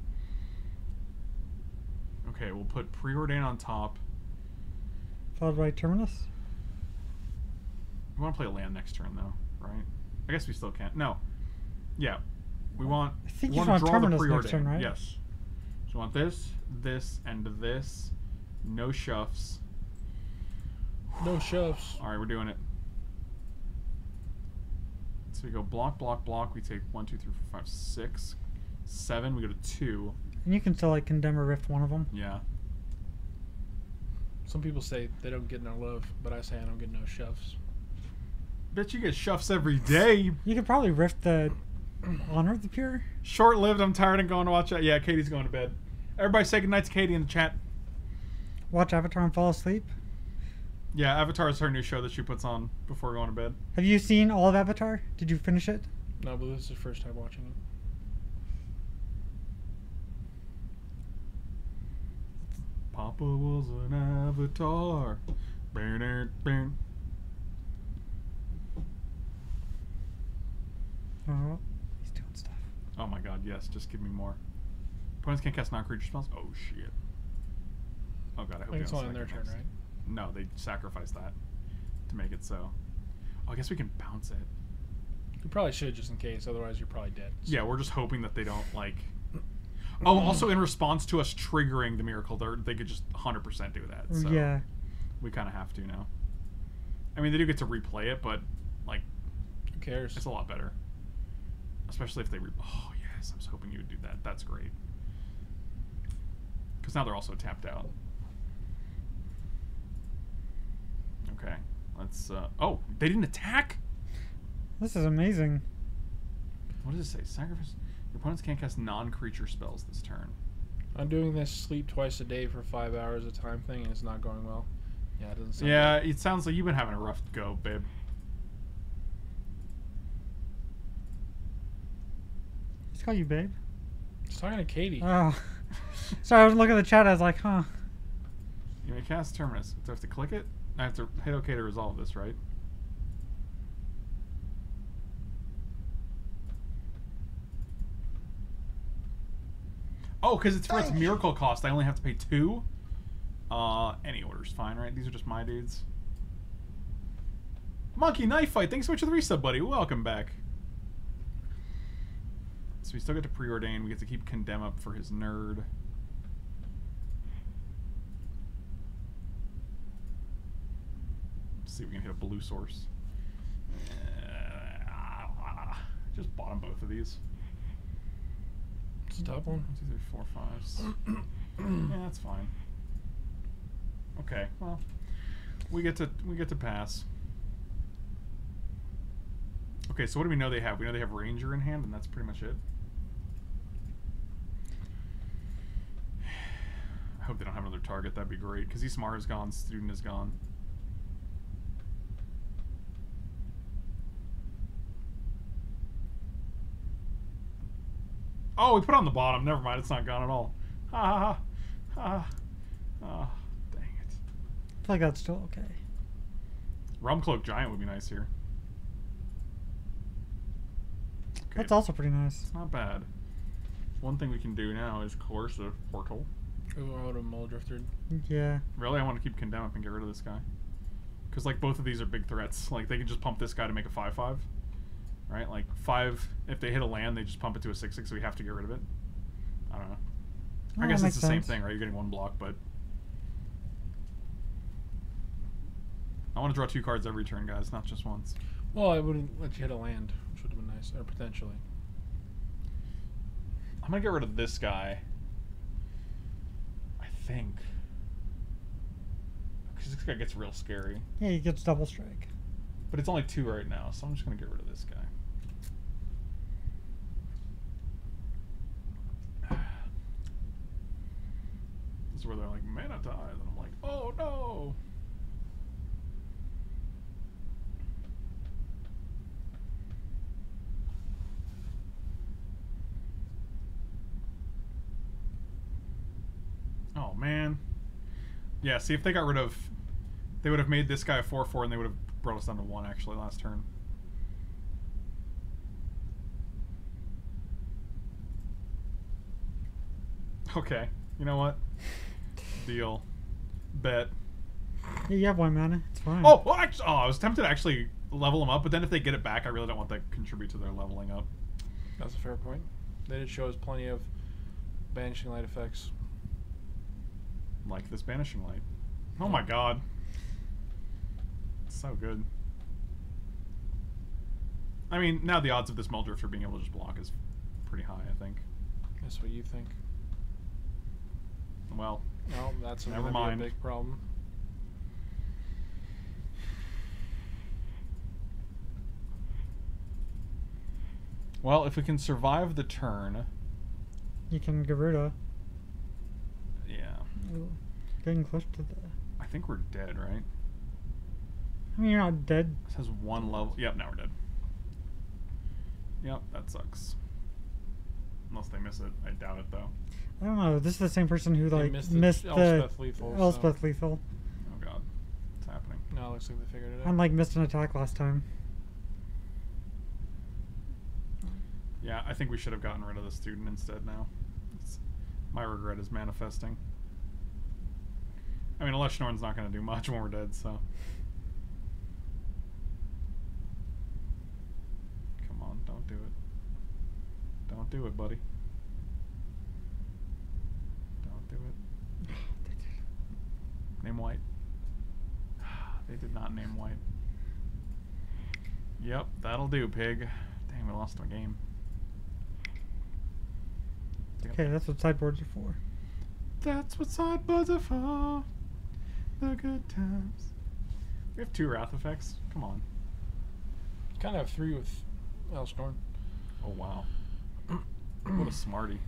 Okay, we'll put Preordain on top. Followed by Terminus? We want to play a land next turn, though, right? I guess we still can't. No. Yeah. We want, I think we you want to draw Terminus the next turn, right? Yes. So we want this, this, and this. No shuffs. No shuffs. All right, we're doing it. So we go block, block, block. We take one, two, three, four, five, six, seven. We go to two. And you can still like condemn or rift one of them. Yeah. Some people say they don't get no love, but I say I don't get no shuffs. Bet you get shuffs every day. You could probably rift the Honor of the Pure. Short lived. I'm tired and going to watch that. Yeah, Katie's going to bed. Everybody say goodnight to Katie in the chat. Watch Avatar and fall asleep. Yeah, Avatar is her new show that she puts on before going to bed. Have you seen all of Avatar? Did you finish it? No, but this is the first time watching it. Papa was an avatar. Oh, he's doing stuff. Oh my god, yes, just give me more. Opponents can't cast non-creature spells. Oh shit. Oh god, I hope I it's only on their turn, next. Right? No, they sacrificed that to make it so. Oh, I guess we can bounce it. You probably should just in case, otherwise you're probably dead. So. Yeah, we're just hoping that they don't like... Oh, also in response to us triggering the Miracle, they could just one hundred percent do that. So yeah. We kind of have to now. I mean, they do get to replay it, but, like... Who cares? It's a lot better. Especially if they... Re oh, yes, I was hoping you would do that. That's great. Because now they're also tapped out. Okay, let's... Uh, oh, they didn't attack? This is amazing. What does it say? Sacrifice... Your opponents can't cast non-creature spells this turn. I'm doing this sleep twice a day for five hours a time thing, and it's not going well. Yeah, it doesn't sound Yeah, good. It sounds like you've been having a rough go, babe. Let's call you babe. I was talking to Katie. Oh. Sorry, I was looking at the chat. I was like, huh. You may cast Terminus. Do I have to click it? I have to hit OK to resolve this, right? Oh, because it's for its miracle cost. I only have to pay two. Uh, any order's fine, right? These are just my dudes. Monkey Knife Fight. Thanks so much for the resub, buddy. Welcome back. So we still get to preordain. We get to keep Condemn up for his nerd. Let's see if we can hit a blue source. Uh, just bought them both of these. Top one, two, three, four, five. Six. Yeah, that's fine. Okay, well, we get to we get to pass. Okay, so what do we know they have? We know they have Ranger in hand, and that's pretty much it. I hope they don't have another target. That'd be great because Ismar is gone, Student is gone. Oh, we put it on the bottom. Never mind. It's not gone at all. Ha ha ha. Ah, dang it. I feel like that's still okay. Rumcloak Giant would be nice here. Okay. That's also pretty nice. It's not bad. One thing we can do now is Coercive Portal. Ooh, I would have Mull Drifted. Yeah. Really? I want to keep Condemn up and get rid of this guy. Because, like, both of these are big threats. Like, they can just pump this guy to make a five five. Right, like five. If they hit a land, they just pump it to a six six. So we have to get rid of it. I don't know. Oh, I guess it's the sense. Same thing, right? You're getting one block, but I want to draw two cards every turn, guys, not just once. Well, I wouldn't let you hit a land, which would have been nice, or potentially. I'm gonna get rid of this guy. I think because this guy gets real scary. Yeah, he gets double strike. But it's only two right now, so I'm just gonna get rid of this guy. where they're like, Manatee, and I'm like, oh no. Oh man. Yeah, see, if they got rid of, they would have made this guy a four four and they would have brought us down to one actually last turn. Okay, you know what? Deal. Bet. Yeah, you have one mana. It's fine. Oh, well, I, oh, I was tempted to actually level them up, but then if they get it back, I really don't want that to contribute to their leveling up. That's a fair point. They did show us plenty of Banishing Light effects. Like this Banishing Light. Oh my god. It's so good. I mean, now the odds of this Muldrift for being able to just block is pretty high, I think. That's what you think. Well, no, that's never mind. A big problem. Well, if we can survive the turn, you can Garuda. Yeah. Ooh, getting close to the. I think we're dead, right? I mean, you're not dead. This has one level. Yep, now we're dead. Yep, that sucks. Unless they miss it, I doubt it though. I don't know. This is the same person who like missed, missed the Elspeth lethal. Elspeth so. lethal. Oh god, it's happening. No, it looks like they figured it out. And like missed an attack last time. Yeah, I think we should have gotten rid of the student instead. Now, it's, my regret is manifesting. I mean, Eleshnorn's not going to do much when we're dead, so. Come on, don't do it. Don't do it, buddy. Name white. They did not name white. Yep, that'll do, pig. Dang, we lost our game. Yep. Okay, that's what sideboards are for. That's what sideboards are for. The good times. We have two Wrath effects. Come on. Kind of have three with Elstorn. Oh, wow. What a smarty.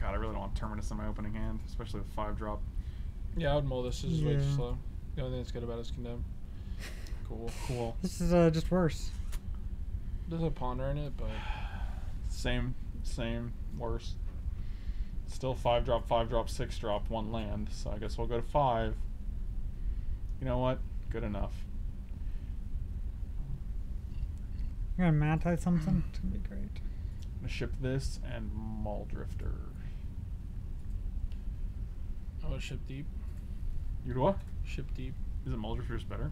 God, I really don't want Terminus in my opening hand, especially with five drop. Yeah, I would mull this. This is yeah. way too slow. The only thing that's good about it is Condemn. Cool, cool. This is uh, just worse. There's a Ponder in it, but same, same, worse. Still five drop, five drop, six drop, one land. So I guess we'll go to five. You know what? Good enough. You're gonna Manatee something. It's gonna be great. I'm gonna ship this and Muldrifter. Oh, Ship Deep. You'd what? Ship Deep. Isn't Muldrifter just better?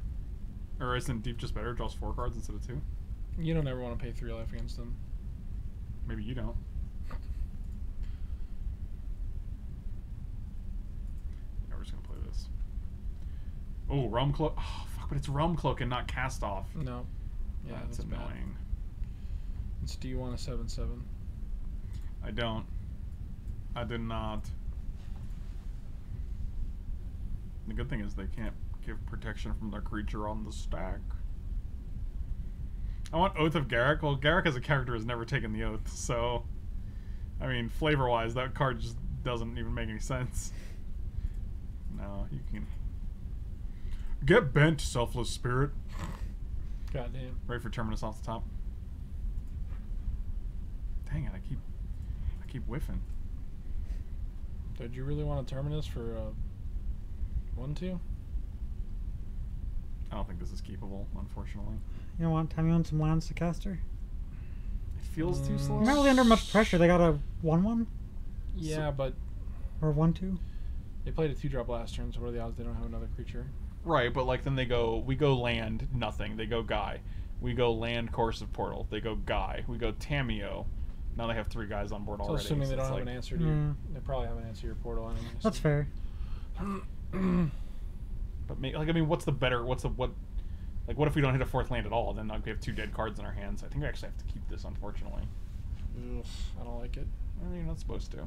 Or isn't Deep just better? It draws four cards instead of two? You don't ever want to pay three life against them. Maybe you don't. Yeah, we're just going to play this. Oh, Realm Cloak. Oh, fuck, but it's Realm Cloak and not Cast Off. No. Yeah, yeah that's, that's annoying. Bad. It's, do you want a seven seven? I don't. I do not. The good thing is they can't give protection from their creature on the stack. I want Oath of Garruk. Well, Garruk as a character has never taken the oath, so... I mean, flavor-wise, that card just doesn't even make any sense. No, you can... Get bent, selfless spirit. Goddamn. Ready for Terminus off the top. Dang it, I keep... I keep whiffing. Did you really want a Terminus for, uh... One, two? I don't think this is keepable, unfortunately. You know what? Time you want some lands to cast her? It feels mm. too slow. They're not really under much pressure. They got a one one? Yeah, so, but... Or one two? They played a two drop last turn, so what are the odds they don't have another creature? Right, but like then they go... We go land, nothing. They go Guy. We go land, Course of Portal. They go Guy. We go Tamiyo. Now they have three guys on board so already. Assuming so they don't have like, an answer to mm. your... They probably have an answer to your portal anyway. So. That's fair. But make, like I mean, what's the better? What's the what? Like, what if we don't hit a fourth land at all? Then like, we have two dead cards in our hands. I think we actually have to keep this, unfortunately. Ugh, I don't like it. Well, you're not supposed to.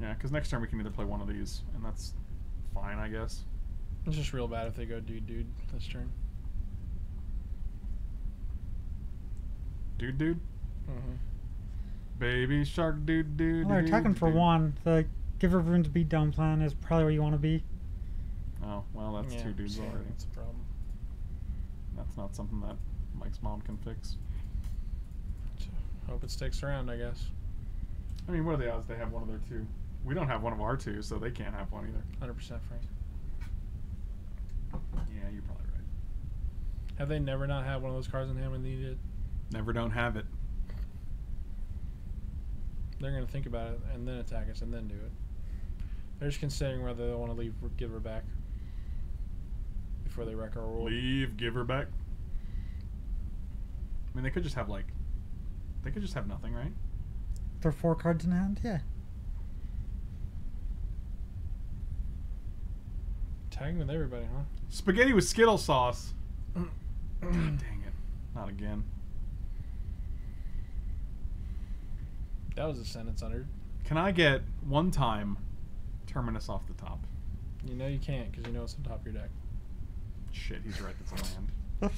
Yeah, because next turn we can either play one of these, and that's fine, I guess. It's just real bad if they go dude, dude this turn. dude, dude. Mm-hmm. Baby shark, dude, dude. Well, they're attacking for dude. one. The giver of room to be down plan is probably where you want to be. Oh, well, that's yeah, two dudes yeah, already. That's a problem. That's not something that Mike's mom can fix. So, hope it sticks around, I guess. I mean, what are the odds they have one of their two? We don't have one of our two, so they can't have one either. one hundred percent Frank. Yeah, you're probably right. Have they never not had one of those cards in hand when they need it? Never don't have it. They're going to think about it and then attack us and then do it. They're just considering whether they want to leave Giver back before they wreck our world. Leave Giver back? I mean, they could just have, like... They could just have nothing, right? There are four cards in hand? Yeah. Tagging with everybody, huh? Spaghetti with Skittle sauce! God dang it. Not again. That was a sentence under. Can I get one time... Terminus off the top? You know you can't, because you know it's on top of your deck. Shit, he's right. That's a land.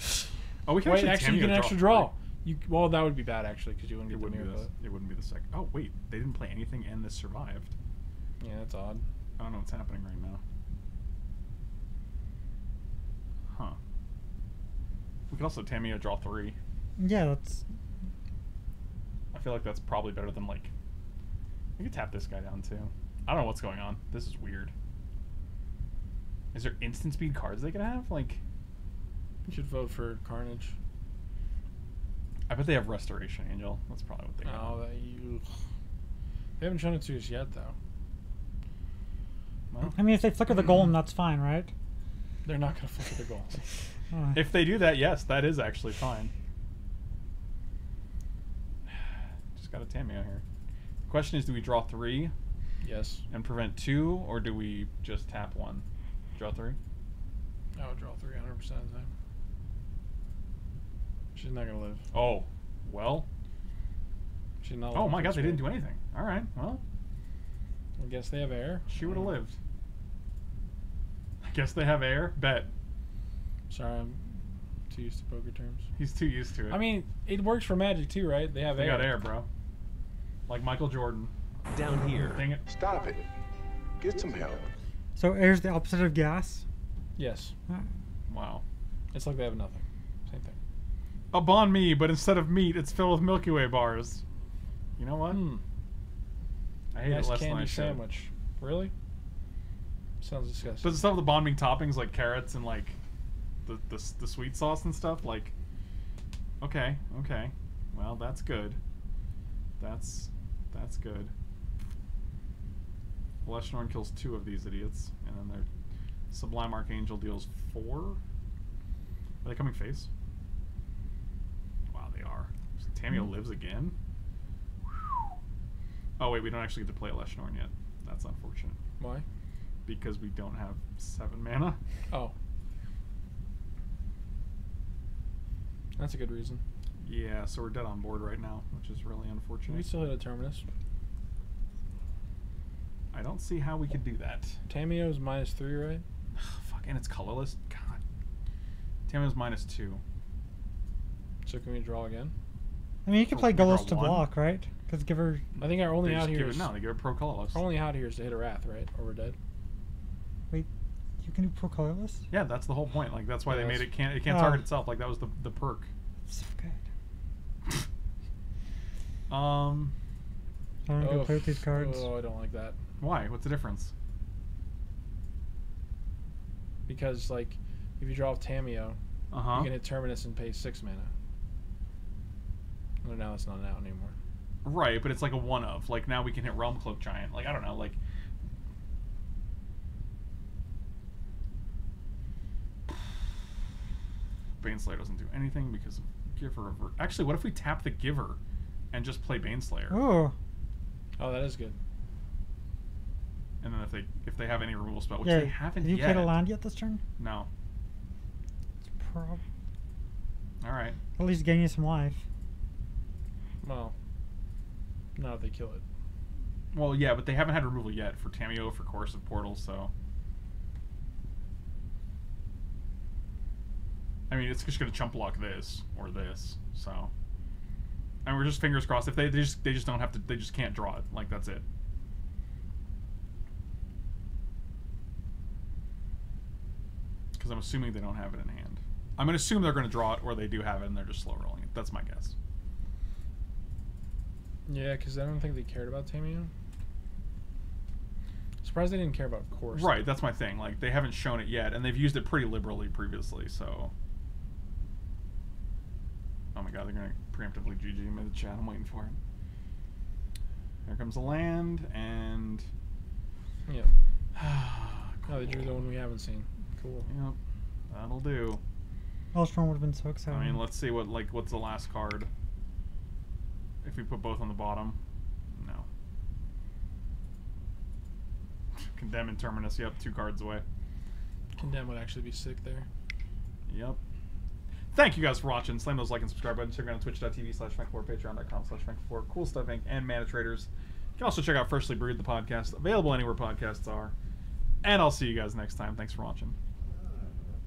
Oh, we can wait, actually, actually you can draw. actually draw. You well, that would be bad actually, because you wouldn't. It get wouldn't the mirror, be this. It wouldn't be the second. Oh wait, they didn't play anything, and this survived. Yeah, that's odd. I don't know what's happening right now. Huh. We could also Tamiyo draw three. Yeah, that's. I feel like that's probably better than like. We could tap this guy down too. I don't know what's going on. This is weird. Is there instant speed cards they can have? Like, you should vote for Carnage. I bet they have Restoration Angel. That's probably what they got. Oh, that you... They haven't shown it to us yet, though. Well, I mean, if they flicker the golem, that's fine, right? They're not going to flicker the golem. If they do that, yes, that is actually fine. Just got a Tamiyo here. The question is, do we draw three? Yes. And prevent two, or do we just tap one? Draw three? I would draw three one hundred percent of the time. She's not going to live. Oh, well. She's not. Oh my god, they didn't do anything. Alright, well. I guess they have air. She would have yeah. lived. I guess they have air. Bet. Sorry, I'm too used to poker terms. He's too used to it. I mean, it works for Magic too, right? They have they air. They got air, bro. Like Michael Jordan. Down here. Dang it. Stop it. Get some help. So air's the opposite of gas? Yes. Huh. Wow. It's like they have nothing. Same thing. A banh mi, but instead of meat, it's filled with Milky Way bars. You know what? Mm. I hate nice it less candy than I sandwich. Should. Really? Sounds disgusting. But some of the banh mi toppings, like carrots and like the, the, the sweet sauce and stuff, like... Okay, okay. Well, that's good. That's... That's good. Leshnorn kills two of these idiots, and then their Sublime Archangel deals four. Are they coming face? Wow, they are. So Tamiyo mm-hmm. lives again? Whew. Oh, wait, we don't actually get to play Leshnorn yet. That's unfortunate. Why? Because we don't have seven mana. Oh. That's a good reason. Yeah, so we're dead on board right now, which is really unfortunate. We still hit a Terminus. I don't see how we could do that. Tamiyo's minus three, right? Oh, fuck, and it's colorless? God. Tamiyo's minus two. So can we draw again? I mean, you can oh, play colorless to one? block, right? Because Giver... I think our only out here is... It, no, they give it pro colorless. Our only out here is to hit a Wrath, right? Or we're dead. Wait, you can do pro colorless? Yeah, that's the whole point. Like, that's why yeah, they that's... made it can't It can't oh. target itself. Like, that was the, the perk. So good. Um, I don't go play with these cards. Oh, I don't like that. Why? What's the difference? Because, like, if you draw off Tamiyo, uh-huh. you can hit Terminus and pay six mana. Well, now it's not an out anymore. Right, but it's like a one-of. Like, now we can hit Realm Cloak Giant. Like, I don't know, like... Baneslayer doesn't do anything because of Giver of... Actually, what if we tap the Giver... and just play Baneslayer. Oh, oh, that is good. And then if they if they have any removal spell, which yeah. they haven't yet. Have you yet. played a land yet this turn? No. It's prob. All right. At least gain you some life. Well, not if they kill it. Well, yeah, but they haven't had removal yet for Tamiyo, for Corrosive Portal, so. I mean, it's just gonna chump block this or this, so. and we're just fingers crossed. If they, they just they just don't have to, they just can't draw it. Like, that's it. Because I'm assuming they don't have it in hand. I'm gonna assume they're gonna draw it, or they do have it and they're just slow rolling it. That's my guess. Yeah, because I don't think they cared about Tamiya. Surprised they didn't care about Corst. Right, that's my thing. Like, they haven't shown it yet, and they've used it pretty liberally previously, so. Oh my god, they're gonna preemptively G G me the chat. I'm waiting for it. Here comes the land, and. Yep. Cool. Oh, they drew the one we haven't seen. Cool. Yep. That'll do. Ultron would have been so exciting. I mean, let's see what, like, what's the last card. If we put both on the bottom. No. Condemn and Terminus, yep, two cards away. Condemn would actually be sick there. Yep. Thank you guys for watching. Slam those like and subscribe buttons. Check out on twitch.tv slash frank four, patreon.com slash frank four, Cool Stuff Incorporated, and Mana Traders. You can also check out Freshly Brewed, the podcast, available anywhere podcasts are. And I'll see you guys next time. Thanks for watching.